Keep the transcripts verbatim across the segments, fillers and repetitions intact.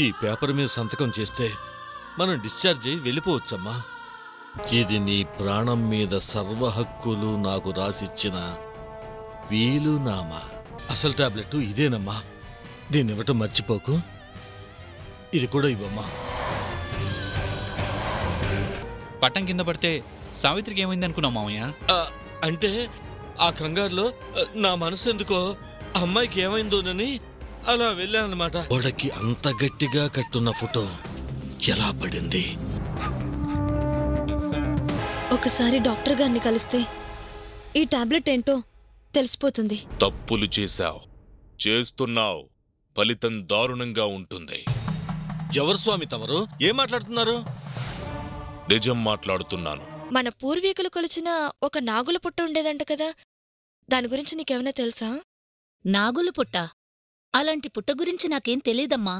ఈ పేపర్ మీద సంతకం చేస్తే మనం డిశ్చార్జ్ అయ్యి వెళ్ళిపోవచ్చమ్మా. ఇది నీ ప్రాణం మీద సర్వ హక్కులు నాకు రాసిచ్చిన వీలునామా. అసలు టాబ్లెట్ ఇదేనమ్మా, దీన్ని ఇవ్వటం మర్చిపోకు. ఇది కూడా ఇవ్వమ్మా. పట్టం కింద పడితే సావిత్రికి ఏమైంది అనుకున్నావు మామయ్య? అంటే ఆ కంగారులో నా మనసు ఎందుకో అమ్మాయికి ఏమైందోనని అలా వెళ్ళానమాట. గోడకి అంత గట్టిగా కట్టున్న ఫోటో ఎలా పడింది? ఒకసారి డాక్టర్ గారిని కలిస్తే ఈ టాబ్లెట్ ఏంటో తెలిసిపోతుంది. తప్పులు చేశావు, చేస్తున్నావు, ఫలితం దారుణంగా ఉంటుంది. ఎవరు స్వామి తమరు? ఏం మాట్లాడుతున్నారు? నిజం మాట్లాడుతున్నాను. మన పూర్వీకులు కొలిచిన ఒక నాగుల పుట్ట ఉండేదంట కదా, దాని గురించి నీకేమైనా తెలుసా? నాగుల పుట్ట? అలాంటి పుట్ట గురించి నాకేం తెలియదమ్మా.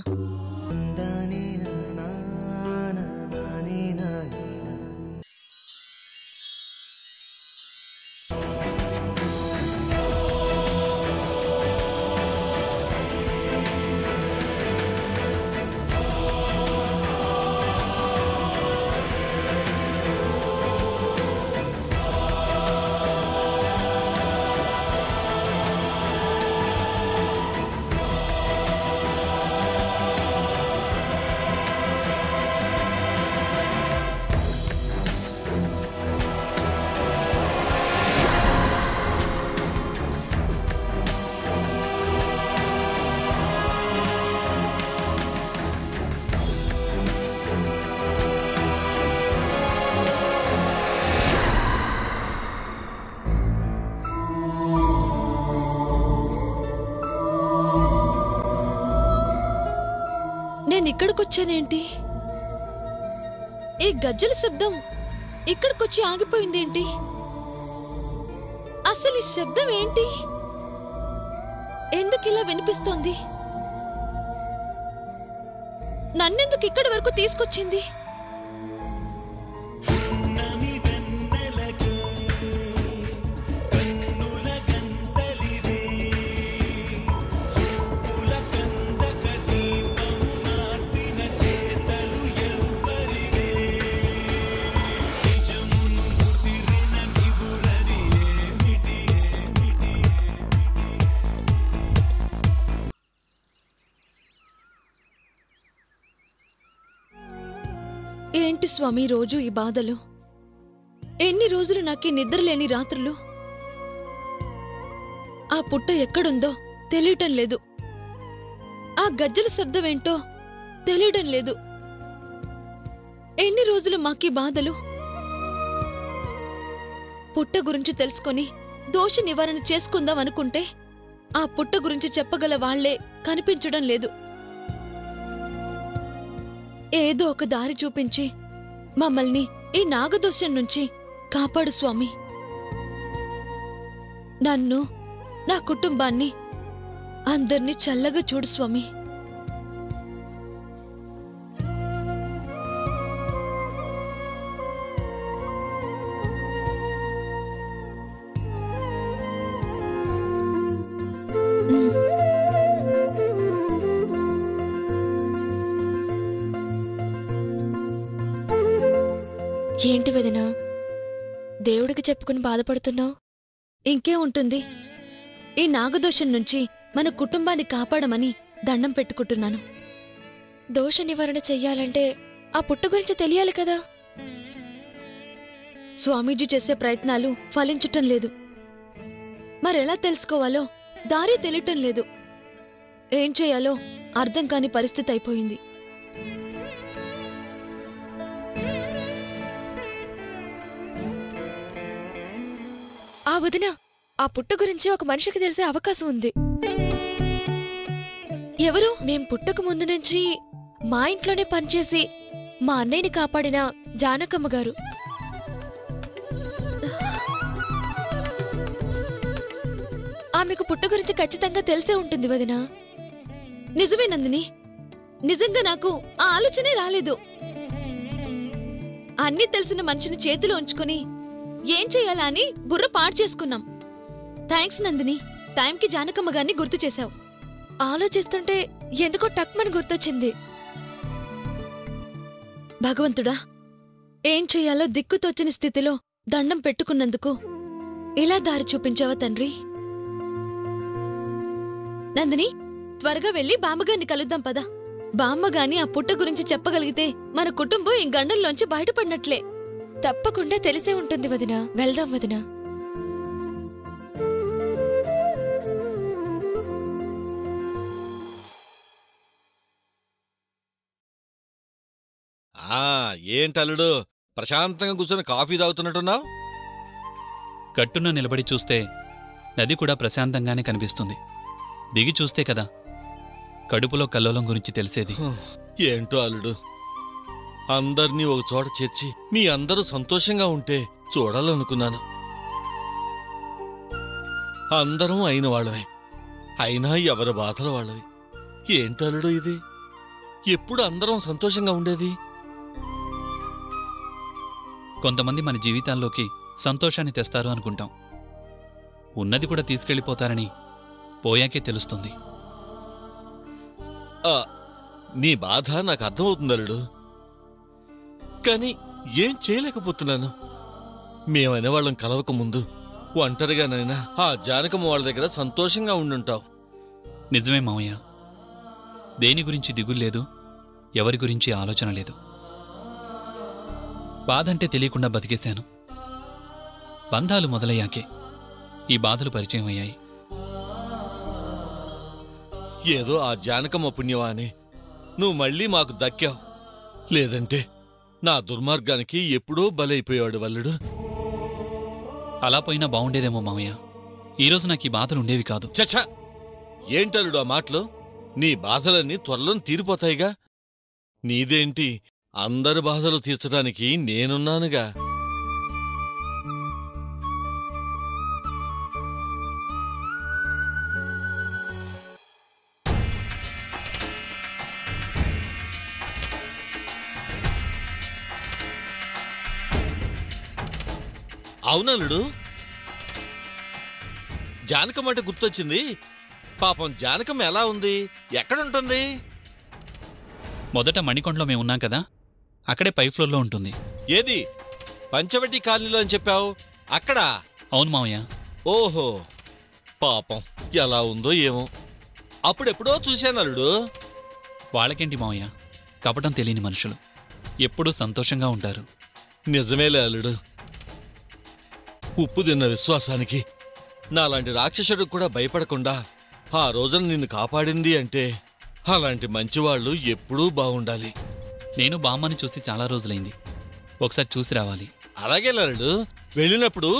నేనిక్కడికొచ్చానేంటి? ఈ గజ్జల శబ్దం ఇక్కడికొచ్చి ఆగిపోయిందేంటి? అసలు ఈ శబ్దం ఏంటి? ఎందుకు ఇలా వినిపిస్తోంది? నన్నెందుకు ఇక్కడి వరకు తీసుకొచ్చింది? ఏంటి స్వామి రోజు ఈ బాధలు? ఎన్ని రోజులు నాకీ నిద్రలేని రాత్రులు? ఆ పుట్ట ఎక్కడుందో తెలియటం లేదు, ఆ గజ్జల శబ్దమేంటో తెలియడం లేదు. ఎన్ని రోజులు మాకీ బాధలు? పుట్ట గురించి తెలుసుకొని దోష నివారణ చేసుకుందాం అనుకుంటే ఆ పుట్ట గురించి చెప్పగల వాళ్లే కనిపించడం లేదు. ఏదో ఒక దారి చూపించి మమ్మల్ని ఈ నాగదోషం నుంచి కాపాడు స్వామి. నన్ను, నా కుటుంబాన్ని, అందర్నీ చల్లగా చూడు స్వామి. ఏంటి వదినా, దేవుడికి చెప్పుకుని బాధపడుతున్నావు? ఇంకే ఉంటుంది, ఈ నాగదోషం నుంచి మన కుటుంబాన్ని కాపాడమని దండం పెట్టుకుంటున్నాను. దోష నివారణ చెయ్యాలంటే ఆ పుట్ట గురించి తెలియాలి కదా. స్వామీజీ చేసే ప్రయత్నాలు ఫలించటం లేదు, మరెలా తెలుసుకోవాలో దారి తెలియటం లేదు. ఏం చేయాలో అర్థం కాని పరిస్థితి అయిపోయింది. ఆ వదిన, ఆ పుట్ట గురించి ఒక మనిషికి తెలిసే అవకాశం ఉంది. ఎవరు? మేం పుట్టక ముందు నుంచి మా ఇంట్లోనే పనిచేసి మా అన్నయ్యని కాపాడిన జానకమ్మ గారు. ఆమెకు పుట్ట గురించి ఖచ్చితంగా తెలిసే ఉంటుంది వదిన. నిజమే నందిని, నిజంగా నాకు ఆ ఆలోచనే రాలేదు. అన్నీ తెలిసిన మనిషిని చేతిలో ఉంచుకుని ఏం చేయాలా అని బుర్ర పాడు చేసుకున్నాం. థ్యాంక్స్ నందిని, టైంకి జానకమ్మ గారిని గుర్తు చేశావు. ఆలోచిస్తుంటే ఎందుకో టక్మని గుర్తొచ్చింది. భగవంతుడా ఏం చేయాలో దిక్కుతోచని స్థితిలో దండం పెట్టుకున్నందుకు ఇలా దారి చూపించావా తండ్రి. నందిని త్వరగా వెళ్లి బామ్మగారిని కలుద్దాం పద. బామ్మగాని ఆ పుట్ట గురించి చెప్పగలిగితే మన కుటుంబం ఈ గండంలోంచి బయటపడినట్లే. తప్పకుండా తెలిసే ఉంటుంది వదినా, వెళ్దాం వదినా. ఏంటల్లుడు ప్రశాంతంగా కూర్చొని కాఫీ తాగుతున్నట్టున్నావు? కట్టున నిలబడి చూస్తే నది కూడా ప్రశాంతంగానే కనిపిస్తుంది. దిగి చూస్తే కదా కడుపులో కల్లోలం గురించి తెలిసేది. ఏంటో అల్లుడు, అందర్నీ ఒక చోట చేర్చి మీ అందరూ సంతోషంగా ఉంటే చూడాలనుకున్నాను. అందరం అయిన వాళ్ళవే, అయినా ఎవరి బాధల వాళ్ళవి. ఏంటో అల్లుడు ఇది, ఎప్పుడు అందరం సంతోషంగా ఉండేది. కొంతమంది మన జీవితాల్లోకి సంతోషాన్ని తెస్తారు అనుకుంటాం, ఉన్నది కూడా తీసుకెళ్ళిపోతారని పోయాకే తెలుస్తుంది. నీ బాధ నాకు అర్థమవుతుంది అల్లుడు, కానీ ఏం చేయలేకపోతున్నాను. మేమనే వాళ్ళం కలవకముందు ఒంటరిగానైనా ఆ జానకమ్మ వాళ్ళ దగ్గర సంతోషంగా ఉండుంటావు. నిజమే మామయ్య, దేని గురించి దిగుల్లేదు, ఎవరి గురించి ఆలోచన లేదు. బాధంటే తెలియకుండా బతికేశాను. బంధాలు మొదలయ్యాకే ఈ బాధలు పరిచయం అయ్యాయి. ఏదో ఆ జానకమ్మ పుణ్యమా అని నువ్వు మళ్ళీ మాకు దక్కావు, లేదంటే నా దుర్మార్గానికి ఎప్పుడూ బలైపోయాడు వల్లుడు. అలా పోయినా బాగుండేదేమో మామయ్య, ఈరోజు నాకు ఈ బాధలు ఉండేవి కాదు. చచ్చా, ఏంటలుడు ఆ మాటలు? నీ బాధలన్నీ త్వరలో తీరిపోతాయిగా. నీదేంటి, అందరి బాధలు తీర్చడానికి నేనున్నానుగా. అవునలుడు, జానకమ్మ అంటే గుర్తొచ్చింది. పాపం జానకమ్మ ఎలా ఉంది, ఎక్కడుంటుంది? మొదట మణికొండలో మేమున్నాం కదా, అక్కడే పై ఫ్లోర్లో ఉంటుంది. ఏది పంచవటి కాలనీలో అని చెప్పావు, అక్కడ? అవును మామయ్య. ఓహో, పాపం ఎలా ఉందో ఏమో, అప్పుడెప్పుడో చూశాను అల్లుడు. వాళ్ళకేంటి మామయ్య, కపటం తెలియని మనుషులు ఎప్పుడూ సంతోషంగా ఉంటారు. నిజమేలే అల్లుడు, ఉప్పు తిన్న విశ్వాసానికి నాలాంటి రాక్షసుడికి కూడా భయపడకుండా ఆ రోజున నిన్ను కాపాడింది అంటే అలాంటి మంచివాళ్ళు ఎప్పుడూ బాగుండాలి. నేను బామ్మని చూసి చాలా రోజులైంది, ఒకసారి చూసి రావాలి. అలాగే అల్లుడు, వెళ్ళినప్పుడు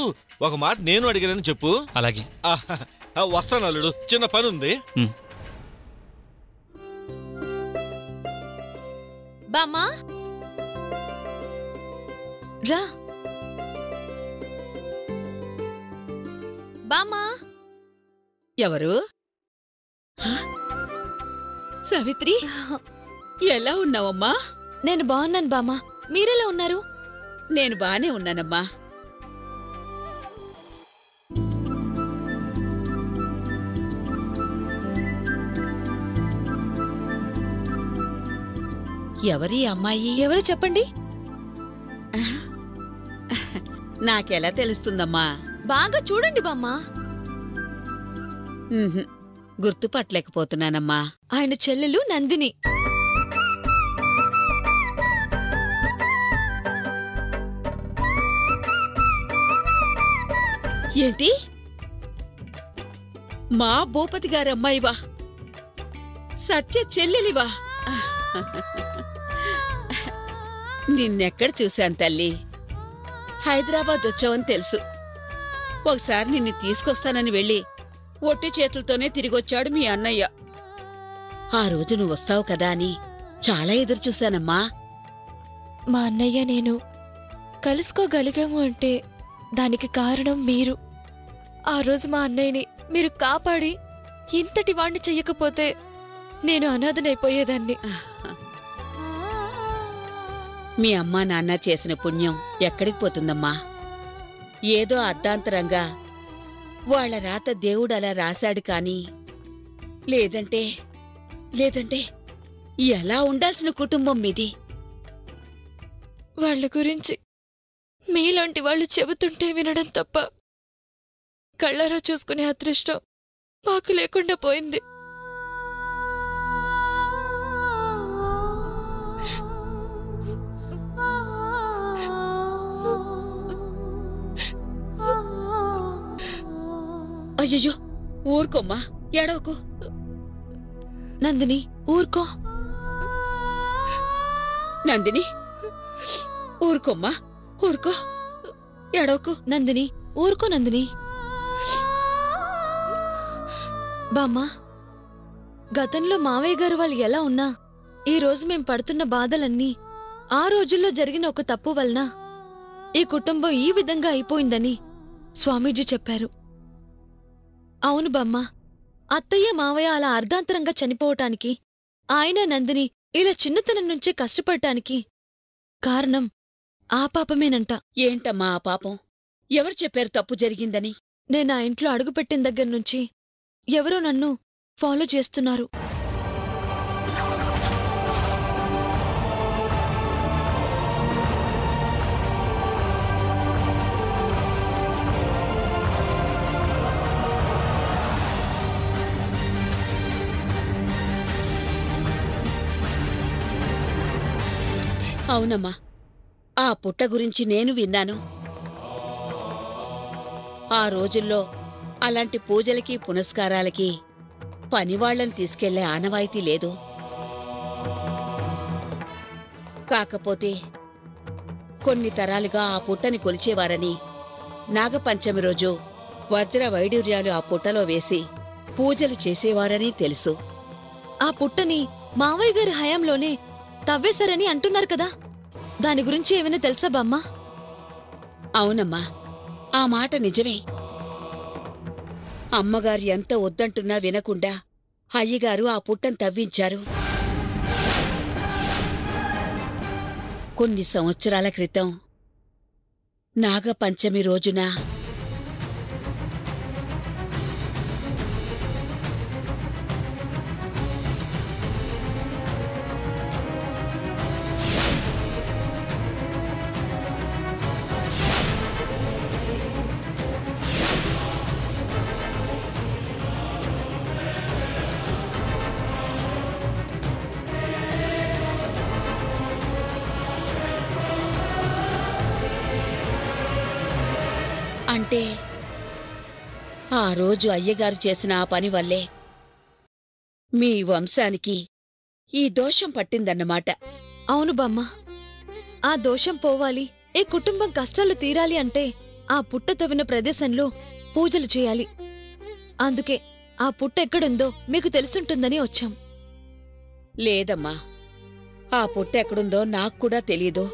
ఒక మాట నేను అడిగానని చెప్పు. అలాగే, వస్తాను అల్లుడు, చిన్న పని ఉంది. బామ్మా రా. ఎవరు? సావిత్రి ఎలా ఉన్నావమ్మా? నేను బాగున్నాను బామ్మా, మీరెలా ఉన్నారు? నేను బానే ఉన్నానమ్మా. ఎవరి అమ్మాయి? ఎవరు చెప్పండి. నాకెలా తెలుస్తుందమ్మా? బాగా చూడండి బామ్మా. గుర్తుపట్టలేకపోతున్నానమ్మా. ఆయన చెల్లెలు నందిని. ఏంటి, మా భూపతి గారమ్మాయివా? సత్య చెల్లెలివా? నిన్నెక్కడ చూశాను తల్లి. హైదరాబాద్ వచ్చావని తెలుసు, ఒకసారి నిన్ను తీసుకొస్తానని వెళ్ళి ఒట్టి చేతులతోనే తిరిగొచ్చాడు మీ అన్నయ్య. ఆ రోజు నువ్వు వస్తావు కదా అని చాలా ఎదురుచూశానమ్మా. మా అన్నయ్య నేను కలుసుకోగలిగాము అంటే దానికి కారణం మీరు. ఆ రోజు మా అన్నయ్యని మీరు కాపాడి ఇంతటి వాణ్ణి చెయ్యకపోతే నేను అనాథనైపోయేదాన్ని. మీ అమ్మా నాన్న చేసిన పుణ్యం ఎక్కడికి పోతుందమ్మా? ఏదో అర్ధాంతరంగా వాళ్ళ రాత దేవుడు అలా రాశాడు, కానీ లేదంటే లేదంటే ఎలా ఉండాల్సిన కుటుంబం మీది. వాళ్ళ గురించి మీలాంటి వాళ్ళు చెబుతుంటే వినడం తప్ప కళ్ళారా చూసుకునే అదృష్టం మాకు లేకుండా పోయింది. అయ్యో ఊరుకోమ్మా, ఏడవకు. నందిని ఊరుకో. నందిని ఊరుకోమ్మా, ఊరుకో, ఏడవకు. నందిని ఊరుకో. నందిని బామ్మా, గతంలో మావయ్య గారు వాళ్ళు ఎలా ఉన్నా ఈ రోజు మేం పడుతున్న బాధలన్నీ ఆ రోజుల్లో జరిగిన ఒక తప్పు వలన ఈ కుటుంబం ఈ విధంగా అయిపోయిందని స్వామీజీ చెప్పారు. అవును బామ్మ, అత్తయ్య మావయ్య అలా అర్ధాంతరంగా చనిపోవటానికి ఆయన నందిని ఇలా చిన్నతనం నుంచే కష్టపడటానికి కారణం ఆ పాపమేనంట. ఏంటమ్మా ఆ పాపం? ఎవరు చెప్పారు తప్పు జరిగిందని? నేనా ఇంట్లో అడుగుపెట్టిన దగ్గర్నుంచి ఎవరో నన్ను ఫాలో చేస్తున్నారు. అవునమ్మా, ఆ పుట్ట గురించి నేను విన్నాను. ఆ రోజుల్లో అలాంటి పూజలకి పునస్కారాలకి పనివాళ్లను తీసుకెళ్లే ఆనవాయితీ లేదు. కాకపోతే కొన్ని తరాలుగా ఆ పుట్టని కొలిచేవారని నాగపంచమి రోజు వజ్ర వైడూర్యాలు ఆ పుట్టలో వేసి పూజలు చేసేవారని తెలుసు. ఆ పుట్టని మావయ్య గారి హయాంలోనే తవ్వేశారని అంటున్నారు కదా, దాని గురించి ఏమైనా తెలుసా బామ్మా? అవునమ్మా, ఆ మాట నిజమే. అమ్మగారు ఎంత వద్దంటున్నా వినకుండా అయ్యగారు ఆ పుట్టను తవ్వించారు. కొన్ని సంవత్సరాల క్రితం నాగపంచమి రోజున అంటే ఆ రోజు అయ్యగారు చేసిన ఆ పని వల్లే మీ వంశానికి ఈ దోషం పట్టిందన్నమాట. అవును బామ్మ, ఆ దోషం పోవాలి, ఈ కుటుంబం కష్టాలు తీరాలి అంటే ఆ పుట్ట తవ్విన ప్రదేశంలో పూజలు చేయాలి. అందుకే ఆ పుట్ట ఎక్కడుందో మీకు తెలుసుంటుందని వచ్చాం. లేదమ్మా, ఆ పుట్ట ఎక్కడుందో నాకు కూడా తెలీదు.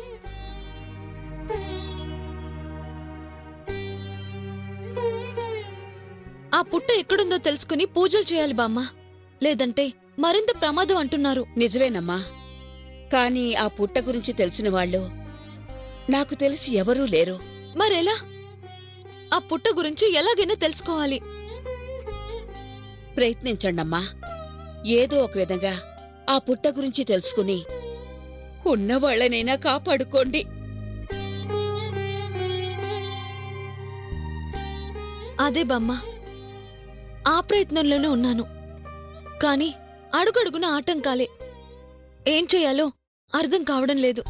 ఆ పుట్ట ఎక్కడుందో తెలుసుకుని పూజలు చేయాలి బామ్మ, లేదంటే మరింత ప్రమాదం అంటున్నారు. నిజమేనమ్మా, కాని ఆ పుట్ట గురించి తెలిసిన వాళ్ళు నాకు తెలిసి ఎవరూ లేరు. మరెలా? ఆ పుట్ట గురించి ఎలాగైనా తెలుసుకోవాలి. ప్రయత్నించండమ్మా, ఏదో ఒక విధంగా ఆ పుట్ట గురించి తెలుసుకుని ఉన్నవాళ్లనైనా కాపాడుకోండి. అదే బామ్మ, ఆ ప్రయత్నంలోనే ఉన్నాను. కాని అడుగడుగున ఆటంకాలే, ఏం చేయాలో అర్థం కావడం లేదు.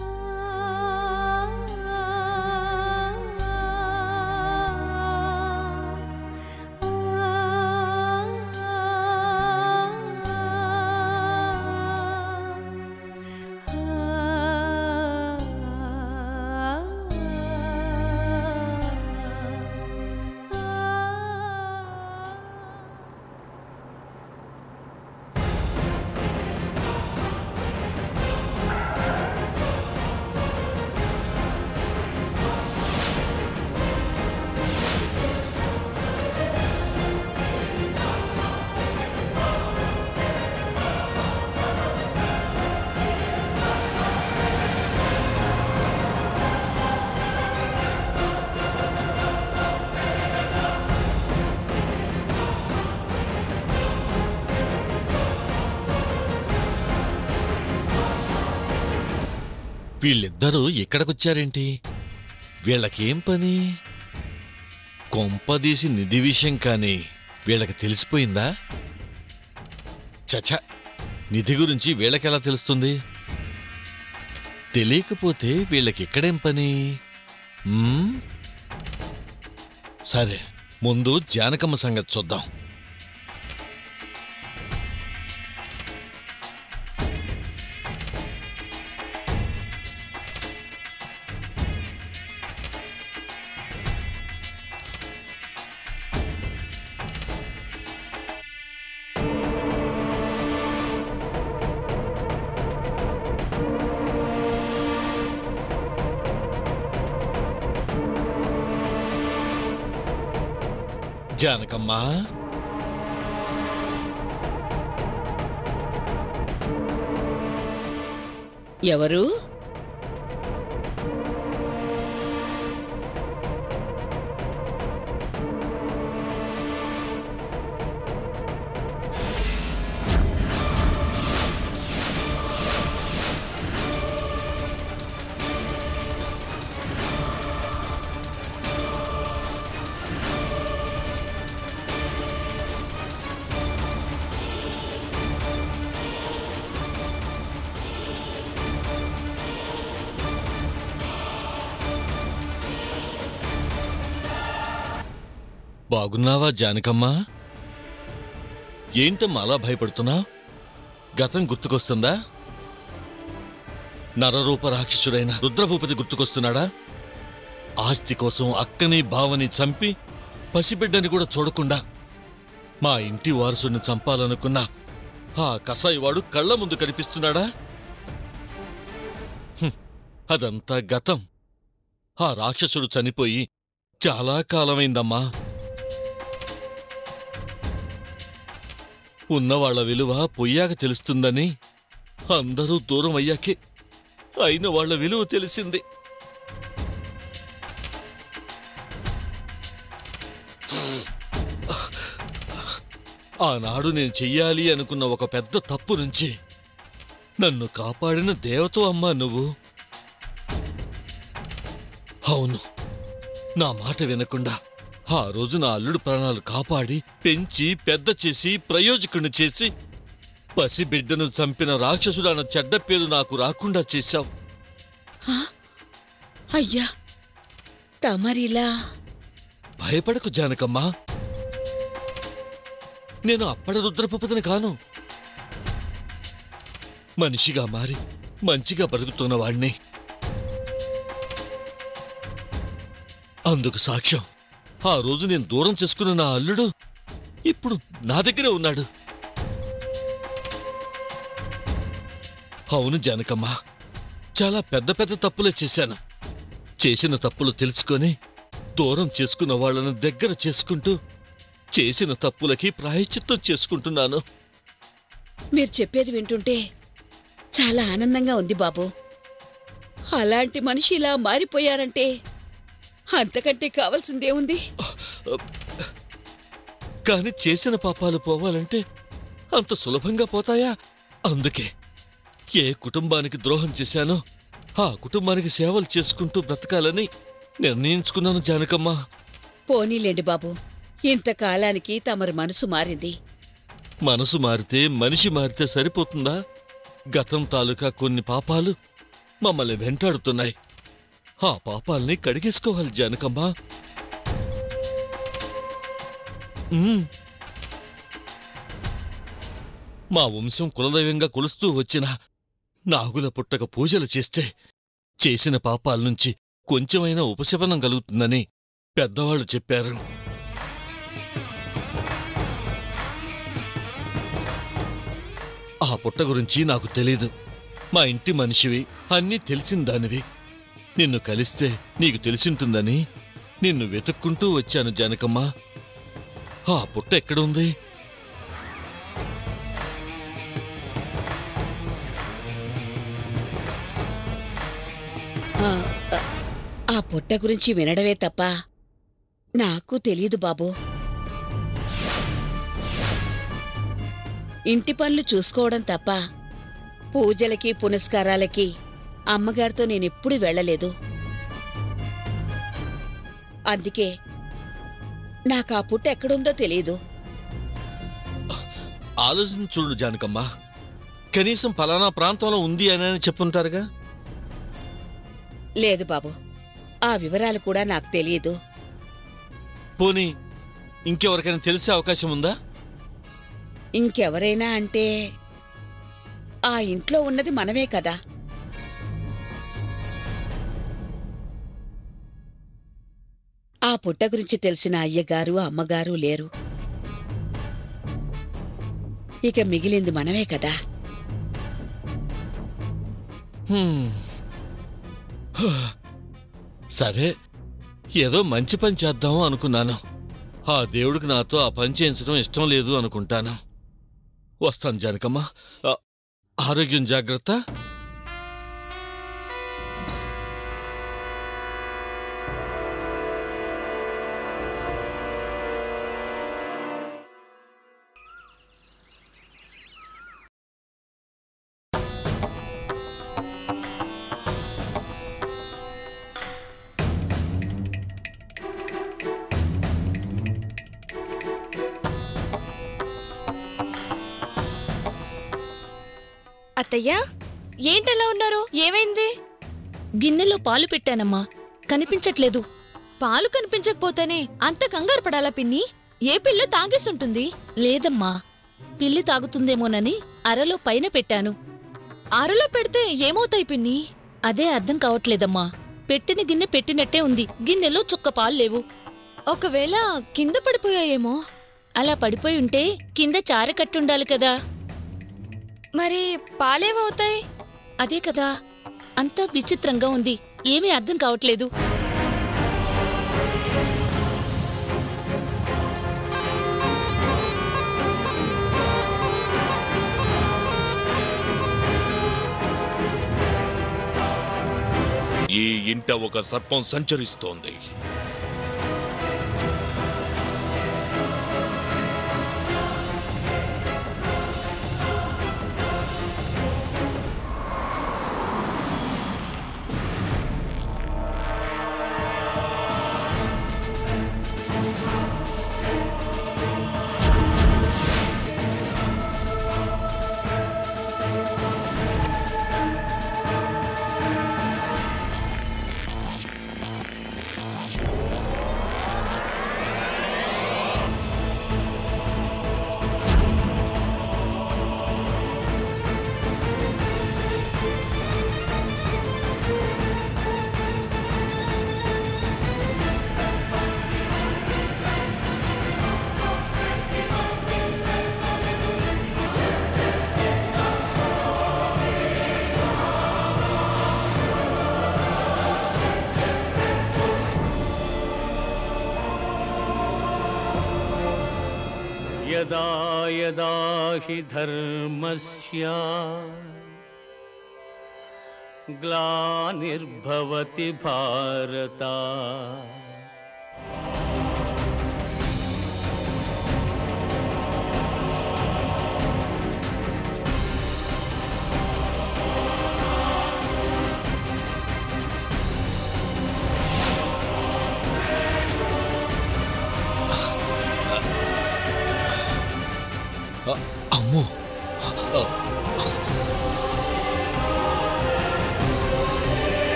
వీళ్ళిద్దరూ ఇక్కడికొచ్చారేంటి? వీళ్ళకేం పని? కొంపదీసి నిధి విషయం కానీ వీళ్ళకి తెలిసిపోయిందా? చచ్చా, నిధి గురించి వీళ్ళకెలా తెలుస్తుంది? తెలియకపోతే వీళ్ళకి ఇక్కడేం పని? సరే, ముందు జానకమ్మ సంగతి చూద్దాం. జానకమ్మ, ఎవరు? బాగున్నావా జానకమ్మా? ఏంటమ్మా అలా భయపడుతున్నావు? గతం గుర్తుకొస్తుందా? నరరూప రాక్షసుడైన రుద్రభూపతి గుర్తుకొస్తున్నాడా? ఆస్తి కోసం అక్కని బావని చంపి పసిబిడ్డని కూడా చూడకుండా మా ఇంటి వారసుని చంపాలనుకున్న ఆ కసాయివాడు కళ్ళ ముందు కనిపిస్తున్నాడా? అదంతా గతం. ఆ రాక్షసుడు చనిపోయి చాలా కాలమైందమ్మా. ఉన్నవాళ్ల విలువ పొయ్యాక తెలుస్తుందని అందరూ దూరం అయ్యాకే అయిన వాళ్ల విలువ తెలిసింది. ఆనాడు నేను చెయ్యాలి అనుకున్న ఒక పెద్ద తప్పు నుంచి నన్ను కాపాడిన దేవతో అమ్మా నువ్వు. అవును, నా మాట వినకుండా ఆ రోజు నా అల్లుడు ప్రాణాలు కాపాడి పెంచి పెద్ద చేసి ప్రయోజకుని చేసి పసిబిడ్డను చంపిన రాక్షసుడు అన్న చెడ్డ పేరు నాకు రాకుండా చేశావు. అయ్యా తమరిలా భయపడకు జానకమ్మా. నేను అప్పటి రుద్రభూపతిని కాను. మనిషిగా మారి మంచిగా బతుకుతున్నవాణ్ణి. అందుకు సాక్ష్యం ఆ రోజు నేను దూరం చేసుకున్న నా అల్లుడు ఇప్పుడు నా దగ్గరే ఉన్నాడు. అవును జానకమ్మ, చాలా పెద్ద పెద్ద తప్పులే చేశాను. చేసిన తప్పులు తెలుసుకొని దూరం చేసుకున్న వాళ్ళను దగ్గర చేసుకుంటూ చేసిన తప్పులకి ప్రాయశ్చిత్తం చేసుకుంటున్నాను. మీరు చెప్పేది వింటుంటే చాలా ఆనందంగా ఉంది బాబు. అలాంటి మనిషి ఇలా మారిపోయారంటే అంతకంటే కావాల్సిందేముంది? కాని చేసిన పాపాలు పోవాలంటే అంత సులభంగా పోతాయా? అందుకే ఏ కుటుంబానికి ద్రోహం చేశానో ఆ కుటుంబానికి సేవలు చేసుకుంటూ బ్రతకాలని నిర్ణయించుకున్నాను జానకమ్మ. పోనీలేండి బాబు, ఇంతకాలానికి తమరి మనసు మారింది. మనసు మారితే మనిషి మారితే సరిపోతుందా? గతం తాలూకా కొన్ని పాపాలు మమ్మల్ని వెంటాడుతున్నాయి. ఆ పాపాల్ని కడిగేసుకోవాలి జానకమ్మ. మా వంశం కులదైవంగా కొలుస్తూ వచ్చిన నాగుల పుట్టక పూజలు చేస్తే చేసిన పాపాల నుంచి కొంచెమైనా ఉపశమనం కలుగుతుందని పెద్దవాళ్ళు చెప్పారు. ఆ పుట్ట గురించి నాకు తెలీదు. మా ఇంటి మనిషివి, అన్నీ తెలిసిందానివి. నిన్ను కలిస్తే నీకు తెలిసింటుందని నిన్ను వెతుక్కుంటూ వచ్చాను జానకమ్మ. ఆ పుట్ట ఎక్కడుంది? ఆ పుట్ట గురించి వినడమే తప్ప నాకు తెలియదు బాబు. ఇంటి పనులు చూసుకోవడం తప్ప పూజలకి పునస్కారాలకి అమ్మగారితో నేను ఎప్పుడూ వెళ్ళలేదు. అందుకే నాకు ఆ పుట్ట ఎక్కడ ఉందో తెలియదు. ఆలోచించుడు జానకమ్మ, కనీసం ఫలానా ప్రాంతంలో ఉంది అని చెప్పుంటారుగా. లేదు బాబు, ఆ వివరాలు కూడా నాకు తెలియదు. పోనీ ఇంకెవరికైనా తెలిసే అవకాశం ఉందా? ఇంకెవరైనా అంటే ఆ ఇంట్లో ఉన్నది మనమే కదా. ఆ పుట్ట గురించి తెలిసిన అయ్యగారు అమ్మగారు లేరు. ఇక మిగిలింది మనమే కదా. సరే, ఏదో మంచి పని చేద్దాము అనుకున్నాను. ఆ దేవుడికి నాతో ఆ పని చేయించడం ఇష్టం లేదు అనుకుంటాను. వస్తాను జానకమ్మ. ఆరోగ్యం జాగ్రత్త. అత్తయ్య, ఏంటలా ఉన్నారు? ఏమైంది? గిన్నెలో పాలు పెట్టానమ్మా, కనిపించట్లేదు. పాలు కనిపించకపోతేనే అంత కంగారు పడాలా పిన్ని? ఏ పిల్ల తాగేసుంటుంది. లేదమ్మా, పిల్లి తాగుతుందేమోనని అరలో పైన పెట్టాను. అరలో పెడితే ఏమవుతాయి పిన్ని? అదే అర్థం కావట్లేదమ్మా. పెట్టిన గిన్నె పెట్టినట్టే ఉంది. గిన్నెలో చుక్క పాలు లేవు. ఒకవేళ కింద పడిపోయాయేమో. అలా పడిపోయి ఉంటే కింద చార కట్టుండాలి కదా. మరి పాలేమవుతాయి? అదే కదా, అంతా విచిత్రంగా ఉంది. ఏమీ అర్థం కావట్లేదు. ఈ ఇంట ఒక సర్పం సంచరిస్తోంది. यदा यदा हि धर्मस्य ग्लानिर्भवति भारत అమ్మో.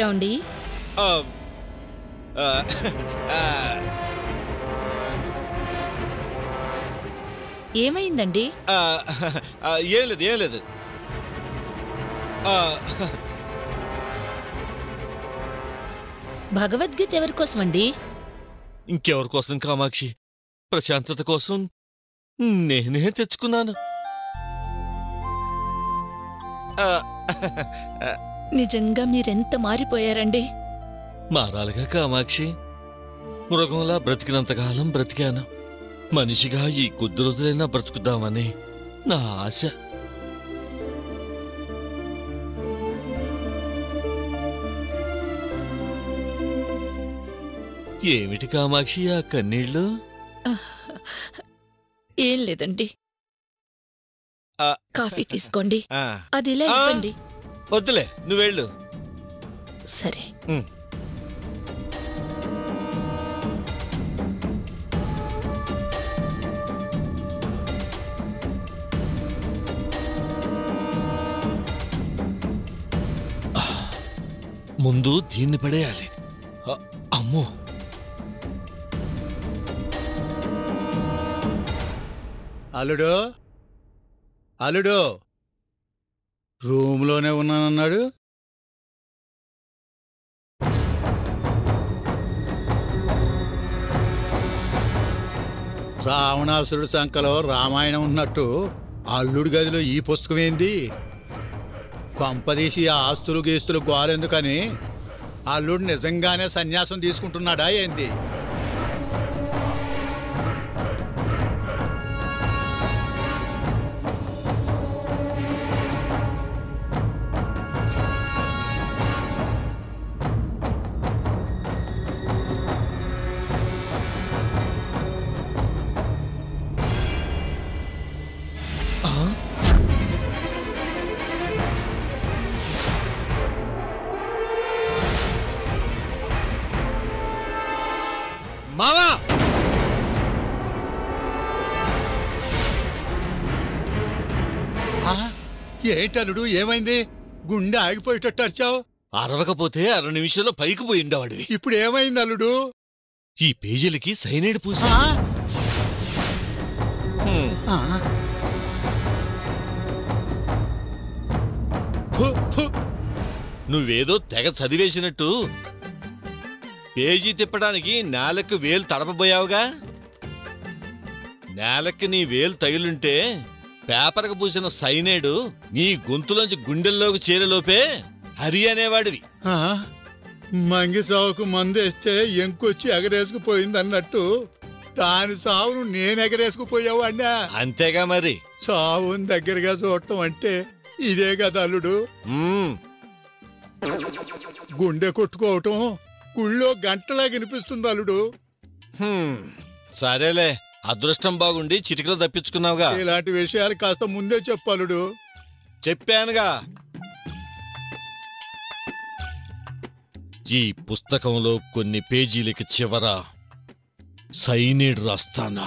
ఏమండి? ఏమైందండి? ఏం లేదు ఏం లేదు. భగవద్గీత ఎవరి కోసం అండి? ఇంకెవరి కోసం కామాక్షి, ప్రశాంతత కోసం నేనే తెచ్చుకున్నాను. నిజంగా మీరెంత మారిపోయారండి. మారాలిగా కామాక్షి, మృగంలా బ్రతికినంతకాలం బ్రతికాను, మనిషిగా ఈ కొద్ది రోజులైనా బ్రతుకుదామని నా ఆశ. ఏమిటి కామాక్షి ఆ కన్నీళ్ళు? ఏం లేదండి, కాఫీ తీసుకోండి. అది ఇలా ఇవ్వండి. వద్దులే నువ్వెళ్ళు. సరే. ముందు దీన్ని పడేయాలి. అమ్మో, అల్లుడు అల్లుడు రూమ్లోనే ఉన్నానన్నాడు. రావణాసురుడు సంకలో రామాయణం ఉన్నట్టు అల్లుడి గదిలో ఈ పుస్తకం ఏంది? కొంపదీసి ఆస్తులు గీస్తులు గోరెందుకని అల్లుడు నిజంగానే సన్యాసం తీసుకుంటున్నాడా ఏంది? ఏంటలుడు ఏమైంది? గుండె ఆగిపోయేటట్టు అరిచావు. అరవకపోతే అర నిమిషంలో పైకి పోయిండేవాడు. ఇప్పుడు ఏమైంది అల్లుడు? ఈ పేజీలకి సైనైడ్ పూస. నువ్వేదో తెగ చదివేసినట్టు పేజీ తిప్పడానికి నేలకు వేలు తడపబోయావుగా. నేలకి నీ వేలు తగిలుంటే పేపర్కు పూసిన సైనేడు నీ గొంతులోంచి గుండెల్లోకి చేరేలోపే హరి అనేవాడివి. మంగి సావుకు మందేస్తే ఎంకొచ్చి ఎగరేసుకుపోయింది అన్నట్టు దాని సావును నేను ఎగరేసుకుపోయావాడినా. అంతేగా మరి, సావుని దగ్గరగా చూడటం అంటే ఇదే కదా అల్లుడు. గుండె కొట్టుకోవటం గుళ్ళో గంటలా వినిపిస్తుంది అల్లుడు. సరేలే, అదృష్టం బాగుండి చిటికలో తప్పించుకున్నావుగా. ఇలాంటి విషయాలు కాస్త ముందే చెప్పాలుడు. చెప్పానుగా. ఈ పుస్తకంలో కొన్ని పేజీలకి చివర సైనిడ్ రాస్తానా?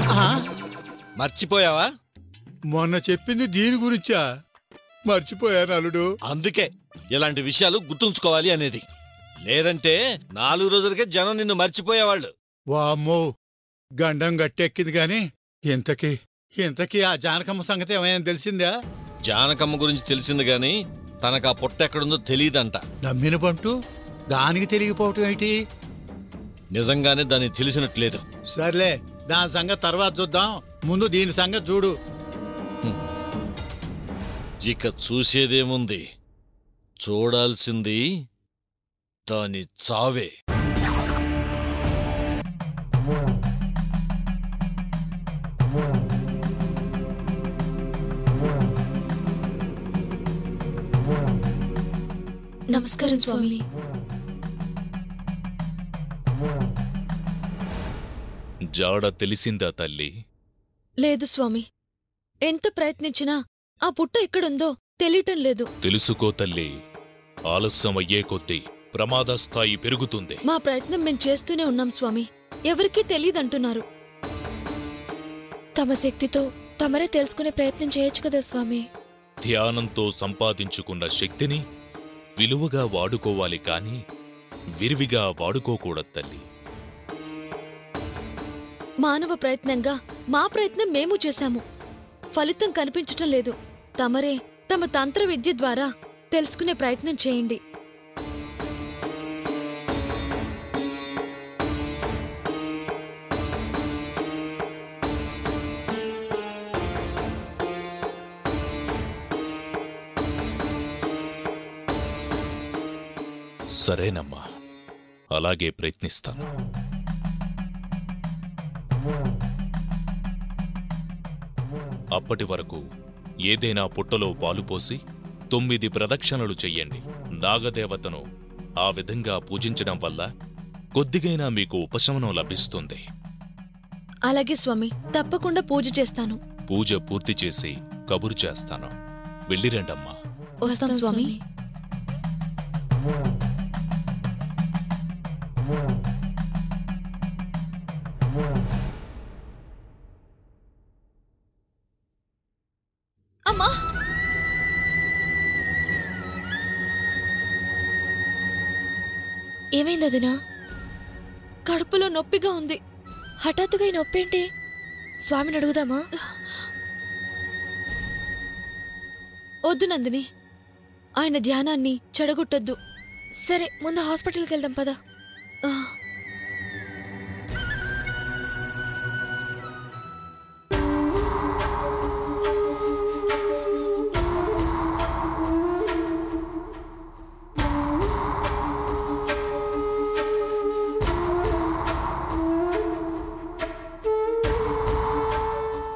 మర్చిపోయావా? మొన్న చెప్పింది దీని గురించా? మర్చిపోయాను అల్లుడు. అందుకే ఇలాంటి విషయాలు గుర్తుంచుకోవాలి అనేది. లేదంటే నాలుగు రోజులకే జనం నిన్ను మర్చిపోయేవాళ్ళు. వామ్మో, గండం గట్టెక్కింది. గాని ఇంతకీ ఇంతకీ ఆ జానకమ్మ సంగతి ఏమైనా తెలిసిందా? జానకమ్మ గురించి తెలిసింది గాని తనకు ఆ పొట్ట ఎక్కడుందో తెలియదంట. నమ్మిన పంటు దానికి తెలియకపోవటం ఏంటి? నిజంగానే దాన్ని తెలిసినట్లేదు. సర్లే, దాని సంగతి తర్వాత చూద్దాం, ముందు దీని సంగతి చూడు. ఇక చూసేదేముంది, చూడాల్సింది దాని చావే. నమస్కారం స్వామి. జాడ తెలిసిందా తల్లి? లేదు స్వామి, ఎంత ప్రయత్నించినా ఆ పుట్ట ఎక్కడుందో తెలియటం లేదు. తెలుసుకో తల్లి, ఆలస్యం అయ్యే కొద్దీ ప్రమాద స్థాయి పెరుగుతుంది. మా ప్రయత్నం మేం చేస్తూనే ఉన్నాం స్వామి, ఎవరికీ తెలియదంటున్నారు. తమ శక్తితో తమరే తెలుసుకునే ప్రయత్నం చేయొచ్చు కదా స్వామి. ధ్యానంతో సంపాదించుకున్న శక్తిని విలువగా వాడుకోవాలి కానీ విరివిగా వాడుకోకూడదు తల్లి. మానవ ప్రయత్నంగా మా ప్రయత్నం మేము చేశాము. ఫలితం కనిపించడం లేదు. తమరే తమ తంత్ర విద్య ద్వారా తెలుసుకునే ప్రయత్నం చేయండి. సరేనమ్మా, అలాగే ప్రయత్నిస్తాను. అప్పటి వరకు ఏదైనా పుట్టలో పాలు పోసి తొమ్మిది ప్రదక్షిణలు చెయ్యండి. నాగదేవతను ఆ విధంగా పూజించడం వల్ల కొద్దిగైనా మీకు ఉపశమనం లభిస్తుంది. అలాగే స్వామి, తప్పకుండా పూజ చేస్తాను. పూజ పూర్తి చేసి కబురు చేస్తాను. వెళ్ళిరండమ్మా. వస్తాం స్వామి. ఏమైంది అదునా? కడుపులో నొప్పిగా ఉంది. హఠాత్తుగా ఈ నొప్పి ఏంటి? స్వామిని అడుగుదామా? వద్దు నందిని, ఆయన ధ్యానాన్ని చెడగొట్టొద్దు. సరే, ముందు హాస్పిటల్కి వెళ్దాం పద.